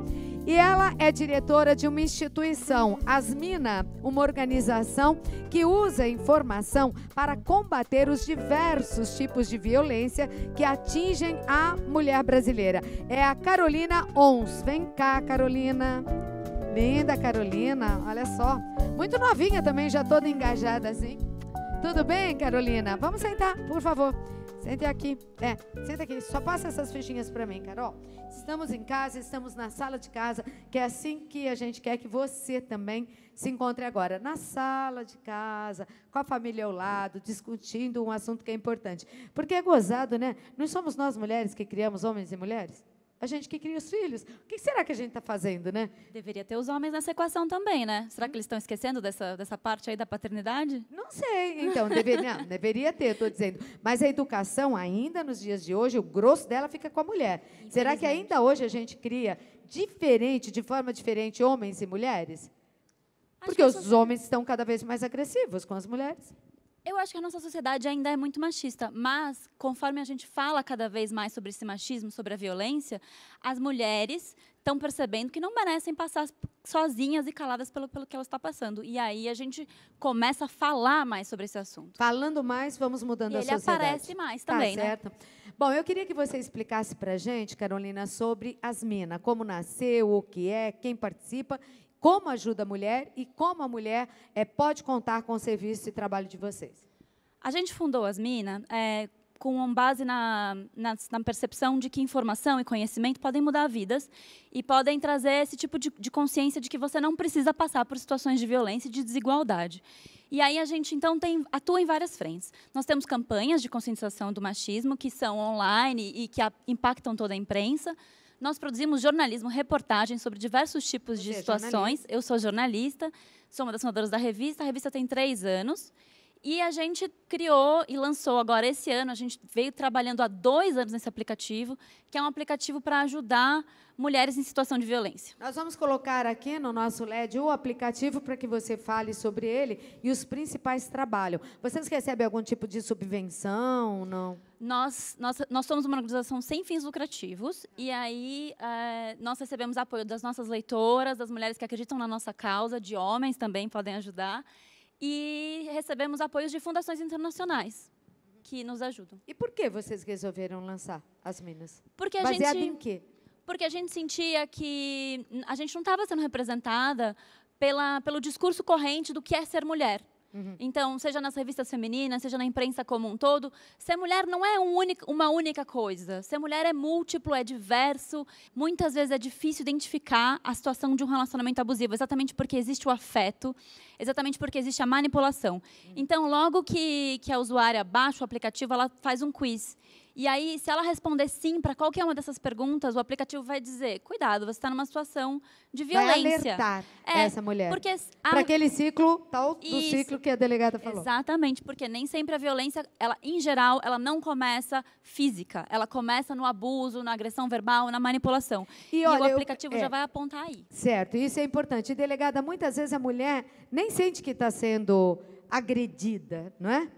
E ela é diretora de uma instituição, Asmina, uma organização que usa informação para combater os diversos tipos de violência que atingem a mulher brasileira. É a Carolina Oms. Vem cá, Carolina. Linda, Carolina. Olha só. Muito novinha também, já toda engajada assim. Tudo bem, Carolina? Vamos sentar, por favor. Senta aqui, senta aqui, só passa essas fichinhas para mim, Carol. Estamos em casa, estamos na sala de casa, que é assim que a gente quer que você também se encontre agora. Na sala de casa, com a família ao lado, discutindo um assunto que é importante. Porque é gozado, né? Não somos nós mulheres que criamos homens e mulheres? A gente que cria os filhos. O que será que a gente está fazendo, né? Deveria ter os homens nessa equação também, né? Será que eles estão esquecendo dessa parte aí da paternidade? Não sei. Então, deveria ter, estou dizendo. Mas a educação, ainda nos dias de hoje, o grosso dela fica com a mulher. Será que ainda hoje a gente cria diferente, de forma diferente, homens e mulheres? Porque os homens estão cada vez mais agressivos com as mulheres. Eu acho que a nossa sociedade ainda é muito machista, mas conforme a gente fala cada vez mais sobre esse machismo, sobre a violência, as mulheres estão percebendo que não merecem passar sozinhas e caladas pelo que elas estão passando. E aí a gente começa a falar mais sobre esse assunto. Falando mais, vamos mudando a sociedade. Ele aparece mais também, né? Tá certo. Bom, eu queria que você explicasse para a gente, Carolina, sobre Asmina, como nasceu, o que é, quem participa, como ajuda a mulher e como a mulher pode contar com o serviço e trabalho de vocês. A gente fundou Asmina com base na percepção de que informação e conhecimento podem mudar vidas e podem trazer esse tipo de consciência de que você não precisa passar por situações de violência e de desigualdade. E aí a gente, então, atua em várias frentes. Nós temos campanhas de conscientização do machismo que são online e que impactam toda a imprensa. Nós produzimos jornalismo, reportagens sobre diversos tipos de situações. Jornalista. Eu sou jornalista, sou uma das fundadoras da revista. A revista tem 3 anos. E a gente criou e lançou agora esse ano. A gente veio trabalhando há 2 anos nesse aplicativo, que é um aplicativo para ajudar mulheres em situação de violência. Nós vamos colocar aqui no nosso LED o aplicativo para que você fale sobre ele e os principais trabalhos. Vocês recebem algum tipo de subvenção? Não? Nós somos uma organização sem fins lucrativos e aí nós recebemos apoio das nossas leitoras, das mulheres que acreditam na nossa causa, de homens também podem ajudar. E recebemos apoios de fundações internacionais que nos ajudam. E por que vocês resolveram lançar Asmina? Baseado em quê? Porque a gente sentia que a gente não estava sendo representada pelo discurso corrente do que é ser mulher. Uhum. Então, seja nas revistas femininas, seja na imprensa como um todo, ser mulher não é uma única coisa. Ser mulher é múltiplo, é diverso. Muitas vezes é difícil identificar a situação de um relacionamento abusivo, exatamente porque existe o afeto, exatamente porque existe a manipulação. Uhum. Então, logo que a usuária baixa o aplicativo, ela faz um quiz. E aí, se ela responder sim para qualquer uma dessas perguntas, o aplicativo vai dizer, cuidado, você está numa situação de violência. Vai alertar essa mulher. Para aquele ciclo, tal do ciclo que a delegada falou. Exatamente, porque nem sempre a violência, em geral, ela não começa física. Ela começa no abuso, na agressão verbal, na manipulação. E olha, o aplicativo já vai apontar aí. Certo, isso é importante. E, delegada, muitas vezes a mulher nem sente que está sendo agredida, não é?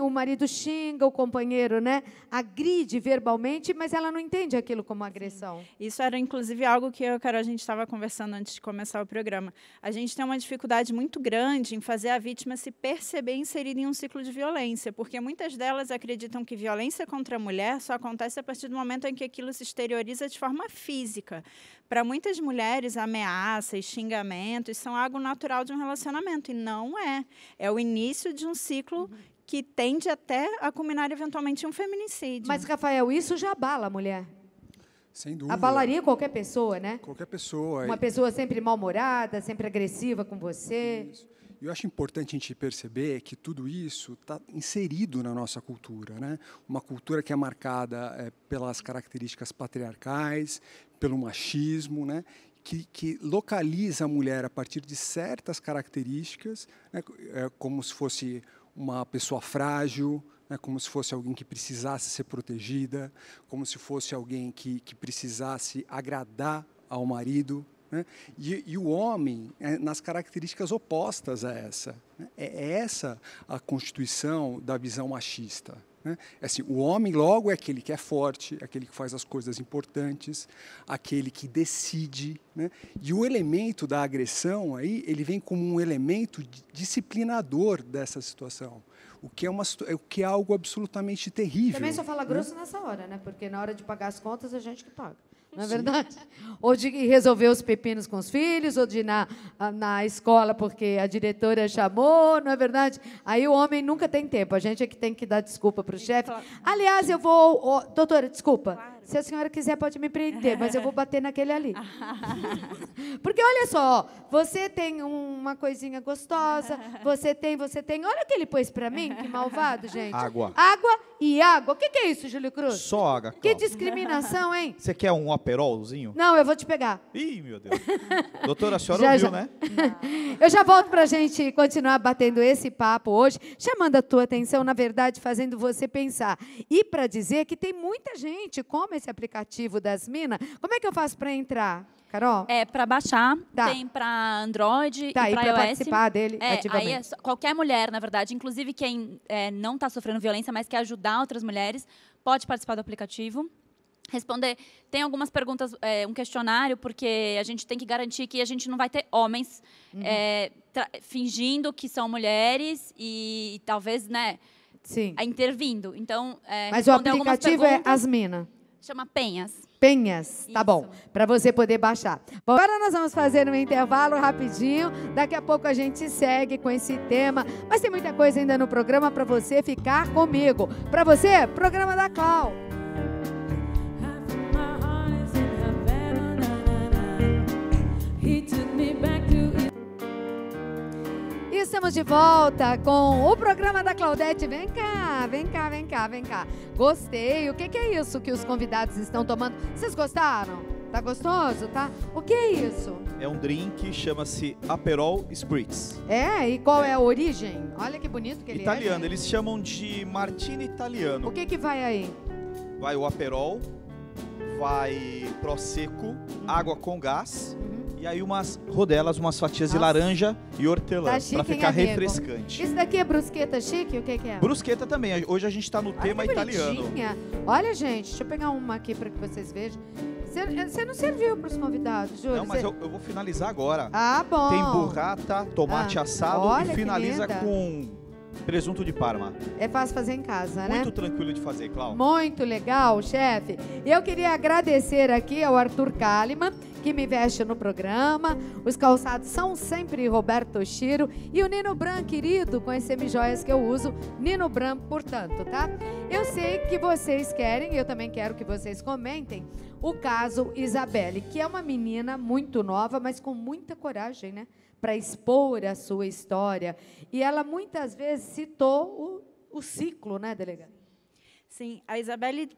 O marido xinga o companheiro, né? Agride verbalmente, mas ela não entende aquilo como agressão. Sim. Isso era, inclusive, algo que eu e a Carol, a gente estava conversando antes de começar o programa. A gente tem uma dificuldade muito grande em fazer a vítima se perceber inserida em um ciclo de violência, porque muitas delas acreditam que violência contra a mulher só acontece a partir do momento em que aquilo se exterioriza de forma física. Para muitas mulheres, ameaças, xingamentos são algo natural de um relacionamento, e não é. É o início de um ciclo que tende até a culminar eventualmente em um feminicídio. Mas, Rafael, isso já abala a mulher? Sem dúvida. Abalaria qualquer pessoa, né? Qualquer pessoa. Uma pessoa sempre mal-humorada, sempre agressiva com você. Isso. Eu acho importante a gente perceber que tudo isso está inserido na nossa cultura, né? Uma cultura que é marcada pelas características patriarcais, pelo machismo, né? Que localiza a mulher a partir de certas características, né? Como se fosse uma pessoa frágil, né? Como se fosse alguém que precisasse ser protegida, como se fosse alguém que precisasse agradar ao marido. Né? E o homem nas características opostas a essa. Né? É essa a constituição da visão machista. Né? É assim, o homem logo é aquele que é forte, aquele que faz as coisas importantes, aquele que decide. Né? E o elemento da agressão aí, ele vem como um elemento disciplinador dessa situação. O que é algo absolutamente terrível. Também só fala grosso, né? Nessa hora, né? Porque na hora de pagar as contas é a gente que paga. Não é verdade? Sim. Ou de resolver os pepinos com os filhos, ou de ir na escola porque a diretora chamou, não é verdade? Aí o homem nunca tem tempo, a gente é que tem que dar desculpa para o chefe. Aliás, eu vou... Oh, doutora, desculpa. Claro. Se a senhora quiser, pode me prender, mas eu vou bater naquele ali. Porque, olha só, você tem uma coisinha gostosa, você tem... Olha o que ele pôs para mim, que malvado, gente. Água. Água e água. O que é isso, Júlio Cruz? Só água. Que discriminação, hein? Você quer um perolzinho? Não, eu vou te pegar. Ih, meu Deus. Doutora, a senhora ouviu, né? Eu já volto para a gente continuar batendo esse papo hoje, chamando a tua atenção, na verdade, fazendo você pensar. E para dizer que tem muita gente, como esse aplicativo das minas. Como é que eu faço para entrar, Carol? É, para baixar, tá. Tem para Android e para iOS. Para participar dele ativamente. Aí qualquer mulher, na verdade, inclusive quem não está sofrendo violência, mas quer ajudar outras mulheres, pode participar do aplicativo. Responder, tem algumas perguntas, um questionário, porque a gente tem que garantir que a gente não vai ter homens fingindo que são mulheres e talvez, né, sim, intervindo. Então, mas o aplicativo é as minas. Chama Penhas. Penhas, tá bom, para você poder baixar. Bom, agora nós vamos fazer um intervalo rapidinho, daqui a pouco a gente segue com esse tema, mas tem muita coisa ainda no programa para você ficar comigo. Para você, programa da Clau. E estamos de volta com o programa da Claudete. Vem cá, vem cá, vem cá, vem cá. Gostei. O que é isso que os convidados estão tomando? Vocês gostaram? Tá gostoso, tá? O que é isso? É um drink, chama-se Aperol Spritz. É? E qual é a origem? Olha que bonito que ele é. Italiano. Eles chamam de martini italiano. O que vai aí? Vai o Aperol, vai Prosecco, água com gás... E aí umas rodelas, umas fatias de laranja e hortelã, tá para ficar refrescante. Isso daqui é brusqueta chique? O que é? Brusqueta também. Hoje a gente está no tema italiano. Olha, gente, deixa eu pegar uma aqui para que vocês vejam. Você não serviu para os convidados, Júlio? Não, mas eu vou finalizar agora. Ah, bom. Tem burrata, tomate assado e finaliza com... presunto de Parma. É fácil fazer em casa, né? Muito tranquilo de fazer, Cláudia. Muito legal, chefe. E eu queria agradecer aqui ao Arthur Kalimann, que me veste no programa. Os calçados são sempre Roberto Chiro. E o Nino Branco, querido, com as semijoias que eu uso. Nino Branco, portanto, tá? Eu sei que vocês querem, e eu também quero que vocês comentem, o caso Isabelle, que é uma menina muito nova, mas com muita coragem, né? Para expor a sua história. E ela, muitas vezes, citou o ciclo, né, delegada? Sim, a Isabelle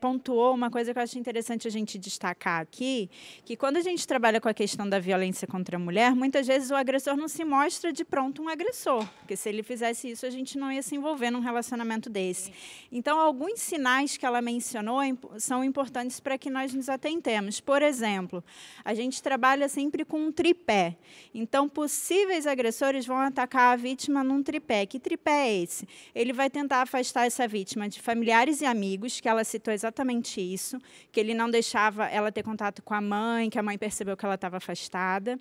pontuou uma coisa que eu acho interessante a gente destacar aqui, que quando a gente trabalha com a questão da violência contra a mulher, muitas vezes o agressor não se mostra de pronto um agressor, porque se ele fizesse isso, a gente não ia se envolver num relacionamento desse. Sim. Então, alguns sinais que ela mencionou são importantes para que nós nos atentemos. Por exemplo, a gente trabalha sempre com um tripé. Então, possíveis agressores vão atacar a vítima num tripé. Que tripé é esse? Ele vai tentar afastar essa vítima de familiares e amigos, que ela citou exatamente isso, que ele não deixava ela ter contato com a mãe, que a mãe percebeu que ela estava afastada.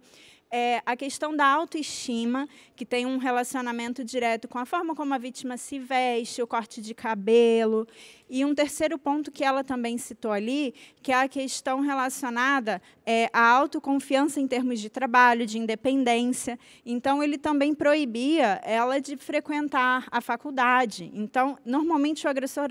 A questão da autoestima, que tem um relacionamento direto com a forma como a vítima se veste, o corte de cabelo. E um terceiro ponto que ela também citou ali, que é a questão relacionada à autoconfiança em termos de trabalho, de independência. Então, ele também proibia ela de frequentar a faculdade. Então, normalmente, o agressor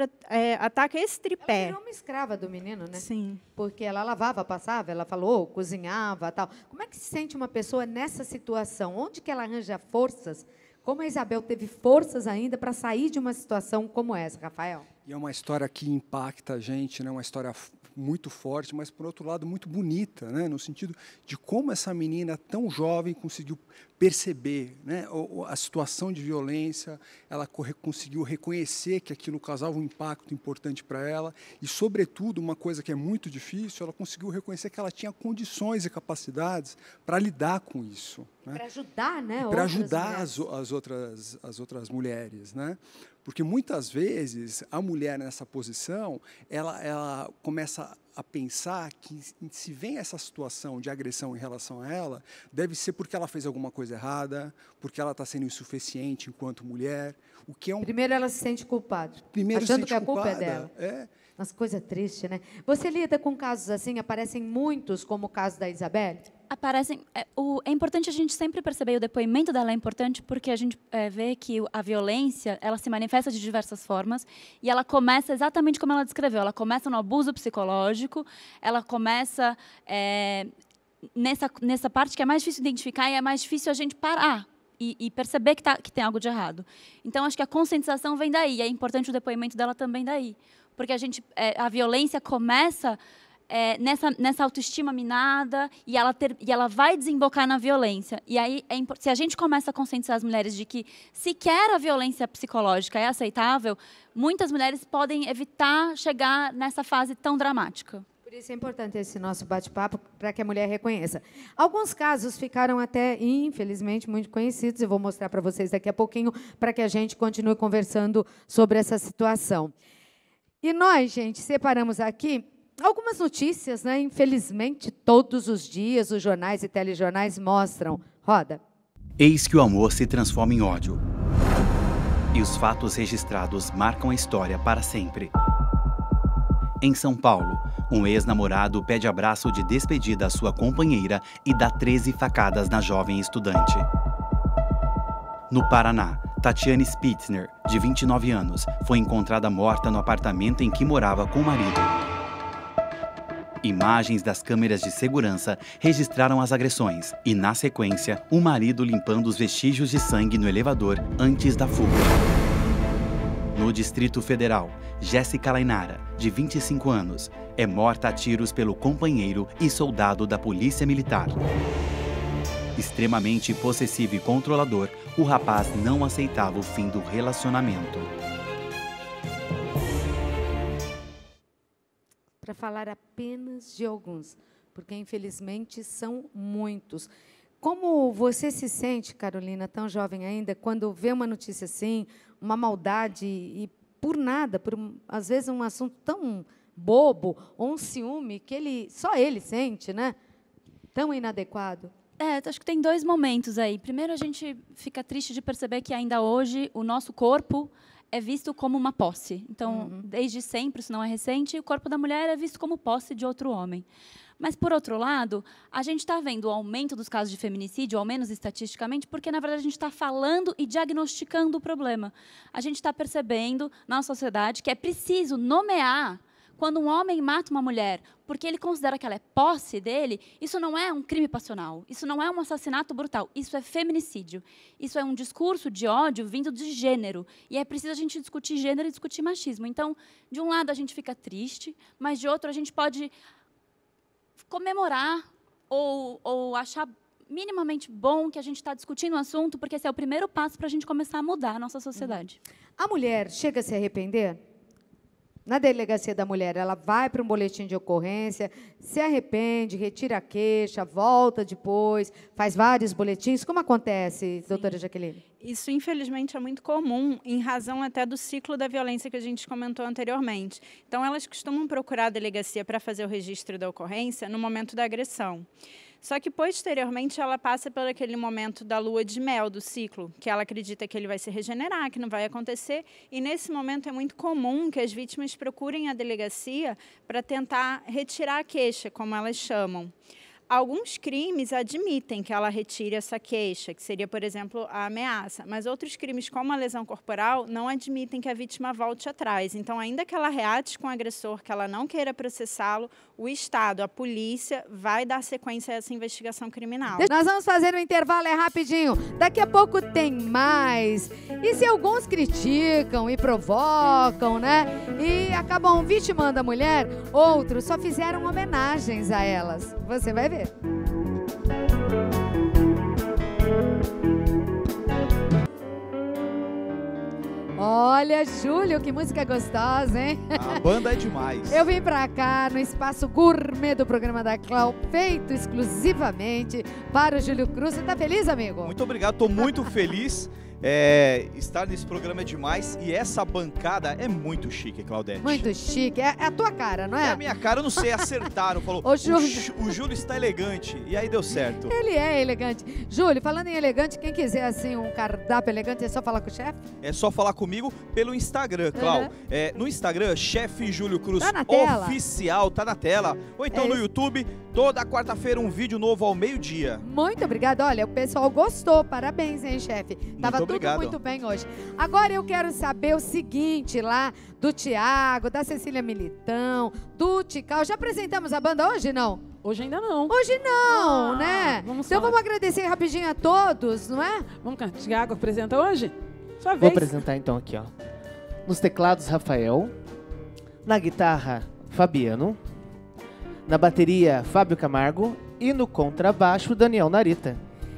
ataca esse tripé. Ela virou uma escrava do menino, né? Sim. Porque ela lavava, passava, ela falou, cozinhava, tal. Como é que se sente uma pessoa nessa situação? Onde que ela arranja forças? Como a Isabelle teve forças ainda para sair de uma situação como essa, Rafael? E é uma história que impacta a gente, né? Uma história muito forte, mas, por outro lado, muito bonita, né? No sentido de como essa menina tão jovem conseguiu perceber, né, a situação de violência, ela conseguiu reconhecer que aquilo causava um impacto importante para ela e, sobretudo, uma coisa que é muito difícil, ela conseguiu reconhecer que ela tinha condições e capacidades para lidar com isso. Para ajudar, né? Para ajudar as outras mulheres, né? Porque muitas vezes a mulher nessa posição, ela começa a pensar que se vem essa situação de agressão em relação a ela, deve ser porque ela fez alguma coisa errada, porque ela está sendo insuficiente enquanto mulher, o que é um... Primeiro ela se sente culpada, achando que a culpa é dela. É. Mas coisa triste, né? Você lida com casos assim, aparecem muitos, como o caso da Isabelle? Aparecem. É importante a gente sempre perceber, o depoimento dela é importante, porque a gente vê que a violência, ela se manifesta de diversas formas e ela começa exatamente como ela descreveu, ela começa no abuso psicológico, ela começa nessa parte que é mais difícil identificar e é mais difícil a gente parar e perceber que tem algo de errado. Então, acho que a conscientização vem daí, é importante o depoimento dela também daí, porque a violência começa... nessa autoestima minada e ela vai desembocar na violência. E aí, se a gente começa a conscientizar as mulheres de que sequer a violência psicológica é aceitável, muitas mulheres podem evitar chegar nessa fase tão dramática. Por isso é importante esse nosso bate-papo, para que a mulher reconheça. Alguns casos ficaram até, infelizmente, muito conhecidos. Eu vou mostrar para vocês daqui a pouquinho, para que a gente continue conversando sobre essa situação. E nós, gente, separamos aqui algumas notícias, né? Infelizmente, todos os dias os jornais e telejornais mostram. Roda. Eis que o amor se transforma em ódio. E os fatos registrados marcam a história para sempre. Em São Paulo, um ex-namorado pede abraço de despedida à sua companheira e dá 13 facadas na jovem estudante. No Paraná, Tatiane Spitzner, de 29 anos, foi encontrada morta no apartamento em que morava com o marido. Imagens das câmeras de segurança registraram as agressões e, na sequência, o marido limpando os vestígios de sangue no elevador antes da fuga. No Distrito Federal, Jéssica Lainara, de 25 anos, é morta a tiros pelo companheiro e soldado da Polícia Militar. Extremamente possessivo e controlador, o rapaz não aceitava o fim do relacionamento. Para falar apenas de alguns, porque, infelizmente, são muitos. Como você se sente, Carolina, tão jovem ainda, quando vê uma notícia assim, uma maldade, e por nada, por, às vezes, um assunto tão bobo, ou um ciúme, que só ele sente, né? Tão inadequado. Acho que tem dois momentos aí. Primeiro, a gente fica triste de perceber que, ainda hoje, o nosso corpo é visto como uma posse. Então, desde sempre, isso não é recente, o corpo da mulher é visto como posse de outro homem. Mas, por outro lado, a gente está vendo o aumento dos casos de feminicídio, ao menos estatisticamente, porque, na verdade, a gente está falando e diagnosticando o problema. A gente está percebendo, na sociedade, que é preciso nomear quando um homem mata uma mulher porque ele considera que ela é posse dele. Isso não é um crime passional, isso não é um assassinato brutal, isso é feminicídio. Isso é um discurso de ódio vindo de gênero. E é preciso a gente discutir gênero e discutir machismo. Então, de um lado, a gente fica triste, mas, de outro, a gente pode comemorar ou achar minimamente bom que a gente está discutindo o assunto, porque esse é o primeiro passo para a gente começar a mudar a nossa sociedade. A mulher chega a se arrepender? Na Delegacia da Mulher, ela vai para um boletim de ocorrência, se arrepende, retira a queixa, volta depois, faz vários boletins. Como acontece, doutora Jaqueline? Isso, infelizmente, é muito comum, em razão até do ciclo da violência que a gente comentou anteriormente. Então, elas costumam procurar a delegacia para fazer o registro da ocorrência no momento da agressão. Só que, posteriormente, ela passa por aquele momento da lua de mel do ciclo, que ela acredita que ele vai se regenerar, que não vai acontecer. E, nesse momento, é muito comum que as vítimas procurem a delegacia para tentar retirar a queixa, como elas chamam. Alguns crimes admitem que ela retire essa queixa, que seria, por exemplo, a ameaça. Mas outros crimes, como a lesão corporal, não admitem que a vítima volte atrás. Então, ainda que ela reate com o agressor, que ela não queira processá-lo, o Estado, a polícia, vai dar sequência a essa investigação criminal. Nós vamos fazer um intervalo, rapidinho. Daqui a pouco tem mais. E se alguns criticam e provocam, né? E acabam vitimando a mulher, outros só fizeram homenagens a elas. Você vai ver. Olha, Júlio, que música gostosa, hein? A banda é demais. Eu vim pra cá no Espaço Gourmet do programa da Clau, feito exclusivamente para o Júlio Cruz. Você tá feliz, amigo? Muito obrigado, tô muito feliz. Estar nesse programa é demais e essa bancada é muito chique, Claudete. Muito chique, é a tua cara, não é? É a minha cara, eu não sei, acertaram, falou, o Júlio está elegante, e aí deu certo. Ele é elegante. Júlio, falando em elegante, quem quiser assim um cardápio elegante, é só falar com o chefe? É só falar comigo pelo Instagram, Clau. Uhum. No Instagram, chefe Júlio Cruz tá Oficial, tá na tela. Ou então no YouTube, toda quarta-feira um vídeo novo ao meio-dia. Muito obrigado, olha, o pessoal gostou, parabéns, hein, chefe? Tava tudo muito bem hoje. Agora eu quero saber o seguinte lá do Thiago, da Cecília Militão, do Tical. Já apresentamos a banda hoje, não? Hoje ainda não. Hoje não, né? Vamos agradecer rapidinho a todos, não é? Vamos cá, Tiago apresenta hoje? Sua vez. Vou apresentar então aqui, ó. Nos teclados, Rafael. Na guitarra, Fabiano. Na bateria, Fábio Camargo. E no contrabaixo, Daniel Narita.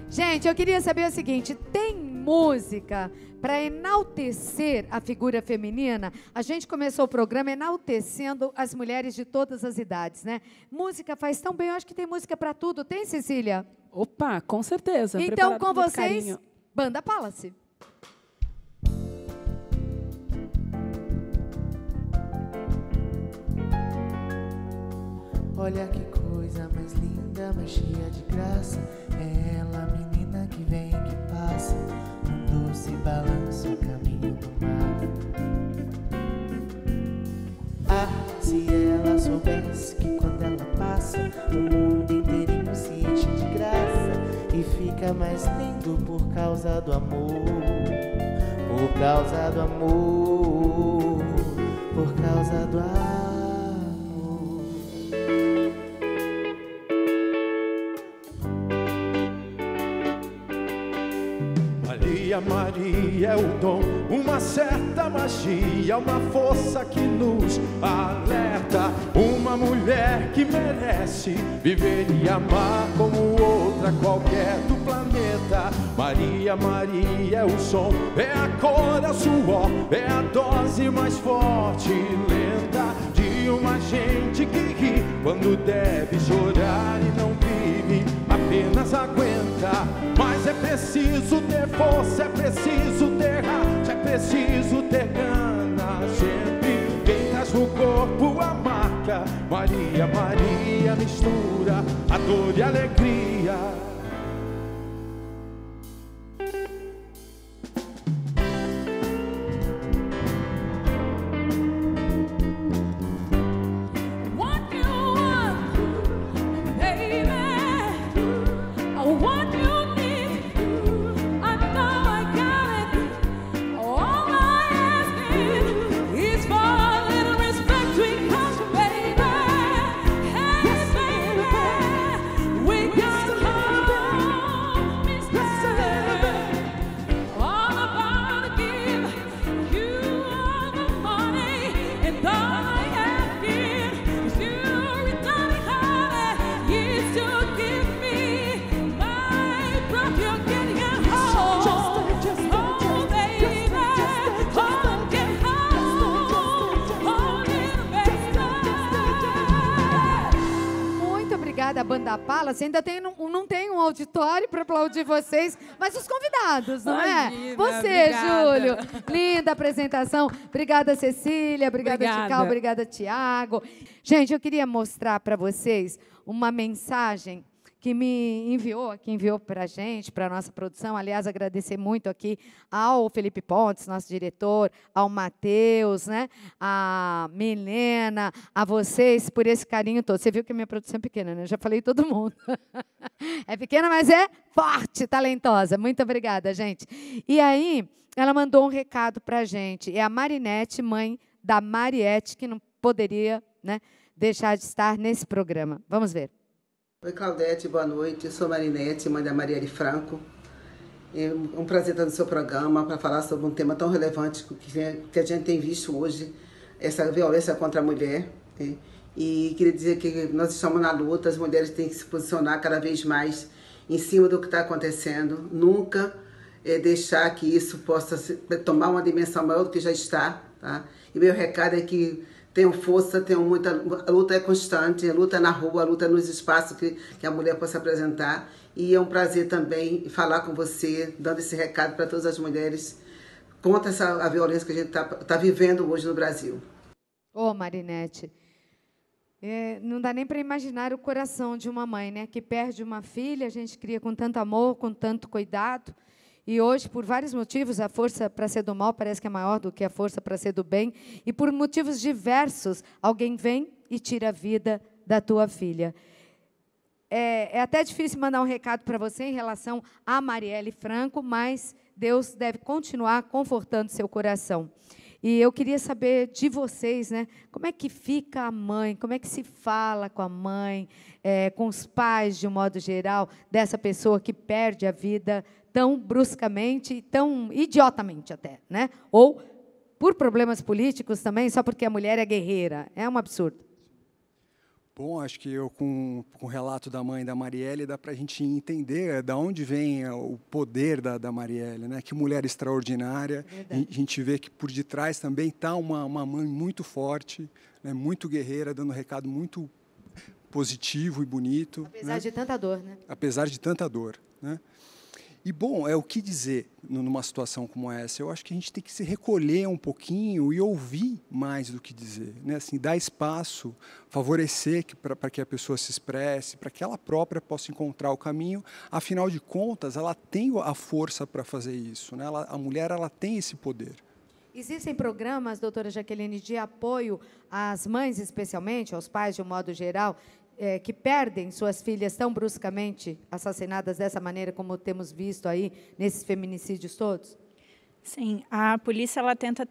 Gente, eu queria saber o seguinte, tem música para enaltecer a figura feminina? A gente começou o programa enaltecendo as mulheres de todas as idades, né? Música faz tão bem, eu acho que tem música para tudo, tem, Cecília? Opa, com certeza. Então, com vocês, carinho. Banda Palace. Olha que coisa mais linda, mais cheia de graça, é ela, menina que vem, que passa. Doce balança o caminho do mar. Ah, se ela soubesse que quando ela passa o mundo inteirinho se enche de graça e fica mais lindo por causa do amor, por causa do amor, por causa do amor. Maria é o dom, uma certa magia, uma força que nos alerta, uma mulher que merece viver e amar como outra qualquer do planeta. Maria, Maria é o som, é a cor, é o suor, é a dose mais forte e lenta de uma gente que ri quando deve chorar e não vive, apenas aguenta. Mas é preciso ter força, é preciso ter arte, é preciso ter gana. Sempre quem traz no corpo a marca, Maria, Maria mistura a dor e a alegria. Da Banda Palace, ainda tem, não tem um auditório para aplaudir vocês, mas os convidados, não é? Linda, você, obrigada. Júlio, linda apresentação. Obrigada, Cecília, obrigada, Tical, obrigada, Tiago. Gente, eu queria mostrar para vocês uma mensagem que me enviou, para a gente, para a nossa produção. Aliás, agradecer muito aqui ao Felipe Pontes, nosso diretor, ao Matheus, né? A Milena, a vocês por esse carinho todo. Você viu que a minha produção é pequena, né? Eu já falei todo mundo. É pequena, mas é forte, talentosa. Muito obrigada, gente. E aí, ela mandou um recado para a gente. É a Marinete, mãe da Mariette, que não poderia, né, deixar de estar nesse programa. Vamos ver. Oi, Claudete, boa noite. Eu sou Marinete, mãe da Marielle Franco. É um prazer estar no seu programa para falar sobre um tema tão relevante que a gente tem visto hoje, essa violência contra a mulher. E queria dizer que nós estamos na luta, as mulheres têm que se posicionar cada vez mais em cima do que está acontecendo. Nunca deixar que isso possa tomar uma dimensão maior do que já está, tá? E meu recado é que tenham força, tenham muita... A luta é constante, a luta é na rua, a luta é nos espaços que a mulher possa apresentar. E é um prazer também falar com você, dando esse recado para todas as mulheres contra a violência que a gente está vivendo hoje no Brasil. Ô, Marinete, não dá nem para imaginar o coração de uma mãe, né, que perde uma filha, a gente cria com tanto amor, com tanto cuidado, e hoje, por vários motivos, a força para ser do mal parece que é maior do que a força para ser do bem, e por motivos diversos, alguém vem e tira a vida da tua filha. É até difícil mandar um recado para você em relação a Marielle Franco, mas Deus deve continuar confortando seu coração. E eu queria saber de vocês, né, como é que fica a mãe, como é que se fala com a mãe, com os pais, de um modo geral, dessa pessoa que perde a vida tão bruscamente, tão idiotamente até, né? Ou por problemas políticos também, só porque a mulher é guerreira. É um absurdo. Bom, acho que eu, com o relato da mãe da Marielle, dá para a gente entender de onde vem o poder da Marielle, né? Que mulher extraordinária. Verdade. A gente vê que por detrás também está uma mãe muito forte, né? Muito guerreira, dando um recado muito positivo e bonito. Apesar, né, de tanta dor, né? Apesar de tanta dor, né? E, bom, o que dizer numa situação como essa? Eu acho que a gente tem que se recolher um pouquinho e ouvir mais do que dizer, né? Assim, dar espaço, favorecer para que a pessoa se expresse, para que ela própria possa encontrar o caminho. Afinal de contas, ela tem a força para fazer isso, né? A mulher, ela tem esse poder. Existem programas, doutora Jaqueline, de apoio às mães, especialmente, aos pais, de um modo geral, que perdem suas filhas tão bruscamente, assassinadas dessa maneira, como temos visto aí nesses feminicídios todos? Sim, a polícia ela tenta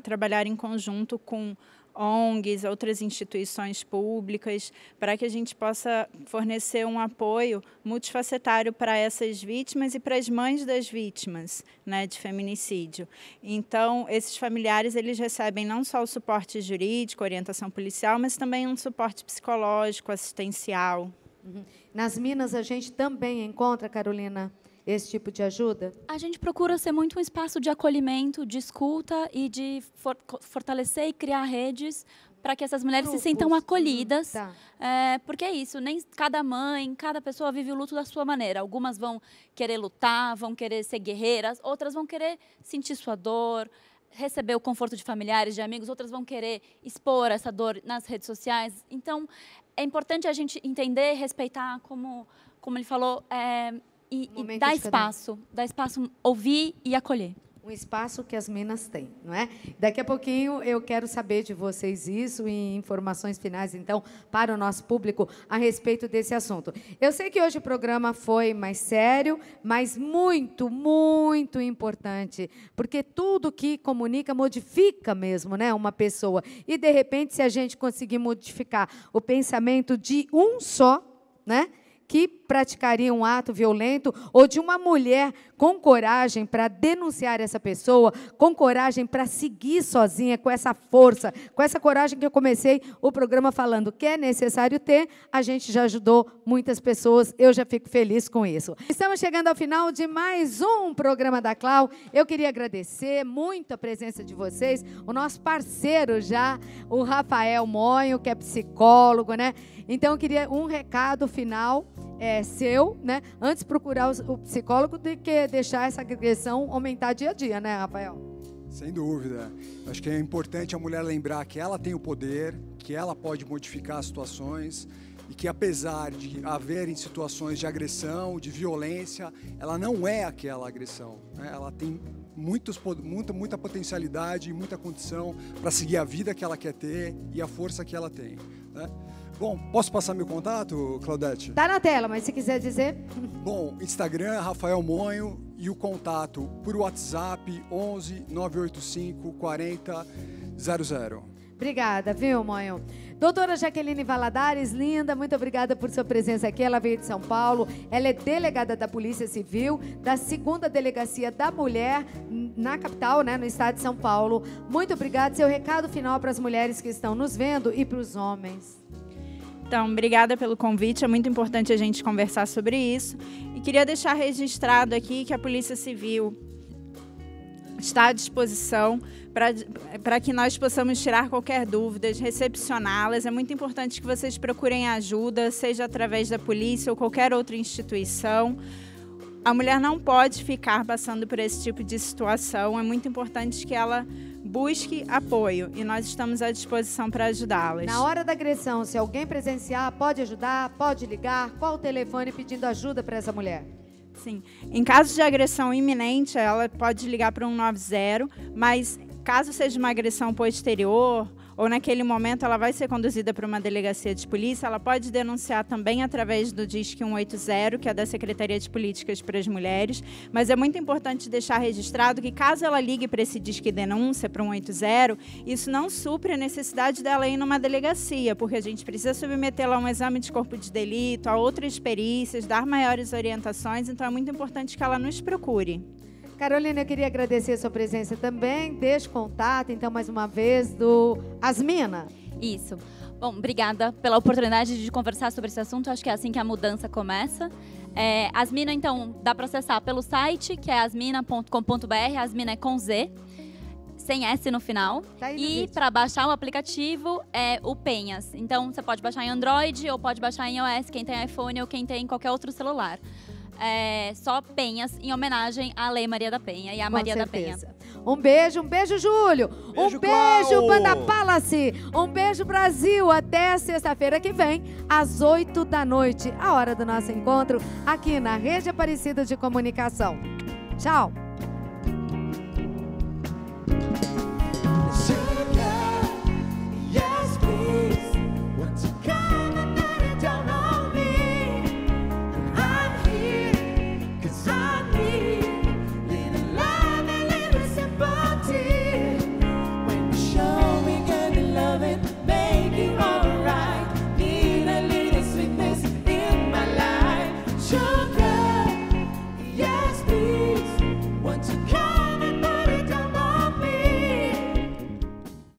trabalhar em conjunto com ONGs, outras instituições públicas, para que a gente possa fornecer um apoio multifacetário para essas vítimas e para as mães das vítimas, né, de feminicídio. Então, esses familiares eles recebem não só o suporte jurídico, orientação policial, mas também um suporte psicológico, assistencial. Uhum. Nas Minas, a gente também encontra, Carolina, esse tipo de ajuda? A gente procura ser muito um espaço de acolhimento, de escuta e de fortalecer e criar redes para que essas mulheres se sintam acolhidas. Tá. Porque é isso, nem cada mãe, cada pessoa vive o luto da sua maneira. Algumas vão querer lutar, vão querer ser guerreiras, outras vão querer sentir sua dor, receber o conforto de familiares, de amigos, outras vão querer expor essa dor nas redes sociais. Então, é importante a gente entender, respeitar, como ele falou... E dar espaço, ouvir e acolher. Um espaço que as Minas têm, não é? Daqui a pouquinho eu quero saber de vocês isso e informações finais, então, para o nosso público a respeito desse assunto. Eu sei que hoje o programa foi mais sério, mas muito, muito importante, porque tudo que comunica modifica mesmo, né, uma pessoa. E, de repente, se a gente conseguir modificar o pensamento de um só, né, que praticaria um ato violento, ou de uma mulher com coragem para denunciar essa pessoa, com coragem para seguir sozinha, com essa força, com essa coragem que eu comecei o programa falando que é necessário ter, a gente já ajudou muitas pessoas, eu já fico feliz com isso. Estamos chegando ao final de mais um programa da Clau. Eu queria agradecer muito a presença de vocês, o nosso parceiro já, o Rafael Munho, que é psicólogo, né? Então, eu queria um recado final... seu, né? Antes procurar o psicólogo do que deixar essa agressão aumentar dia a dia, né, Rafael? Sem dúvida. Acho que é importante a mulher lembrar que ela tem o poder, que ela pode modificar as situações e que, apesar de haverem situações de agressão, de violência, ela não é aquela agressão, né? Ela tem muita potencialidade e muita condição para seguir a vida que ela quer ter e a força que ela tem, né? Bom, posso passar meu contato, Claudete? Tá na tela, mas se quiser dizer... Bom, Instagram, Rafael Munho, e o contato por WhatsApp, 11 985 40 00. Obrigada, viu, Munho? Doutora Jaqueline Valadares, linda, muito obrigada por sua presença aqui. Ela veio de São Paulo, ela é delegada da Polícia Civil, da 2ª Delegacia da Mulher, na capital, né, no estado de São Paulo. Muito obrigada. Seu recado final para as mulheres que estão nos vendo e para os homens. Então, obrigada pelo convite, é muito importante a gente conversar sobre isso. E queria deixar registrado aqui que a Polícia Civil está à disposição para que nós possamos tirar qualquer dúvida, recepcioná-las. É muito importante que vocês procurem ajuda, seja através da polícia ou qualquer outra instituição. A mulher não pode ficar passando por esse tipo de situação. É muito importante que ela busque apoio e nós estamos à disposição para ajudá-las. Na hora da agressão, se alguém presenciar, pode ajudar, pode ligar? Qual o telefone pedindo ajuda para essa mulher? Sim, em caso de agressão iminente, ela pode ligar para o 190, mas caso seja uma agressão posterior ou naquele momento ela vai ser conduzida para uma delegacia de polícia, ela pode denunciar também através do Disque 180, que é da Secretaria de Políticas para as Mulheres, mas é muito importante deixar registrado que caso ela ligue para esse Disque Denúncia, para o 180, isso não supre a necessidade dela ir numa delegacia, porque a gente precisa submetê-la a um exame de corpo de delito, a outras perícias, dar maiores orientações, então é muito importante que ela nos procure. Carolina, eu queria agradecer a sua presença também, deixe contato, então, mais uma vez, do Asmina. Isso. Bom, obrigada pela oportunidade de conversar sobre esse assunto, acho que é assim que a mudança começa. Asmina, então, dá para acessar pelo site, que é asmina.com.br, Asmina é com Z, sem S no final. Tá, e para baixar o aplicativo é o Penhas, então você pode baixar em Android ou pode baixar em iOS, quem tem iPhone ou quem tem qualquer outro celular. Só Penhas, em homenagem à Lei Maria da Penha e à Maria da Penha. Um beijo, Júlio. Um beijo, Banda Palace. Um beijo, Brasil. Até sexta-feira que vem, às 20h, a hora do nosso encontro aqui na Rede Aparecida de Comunicação. Tchau.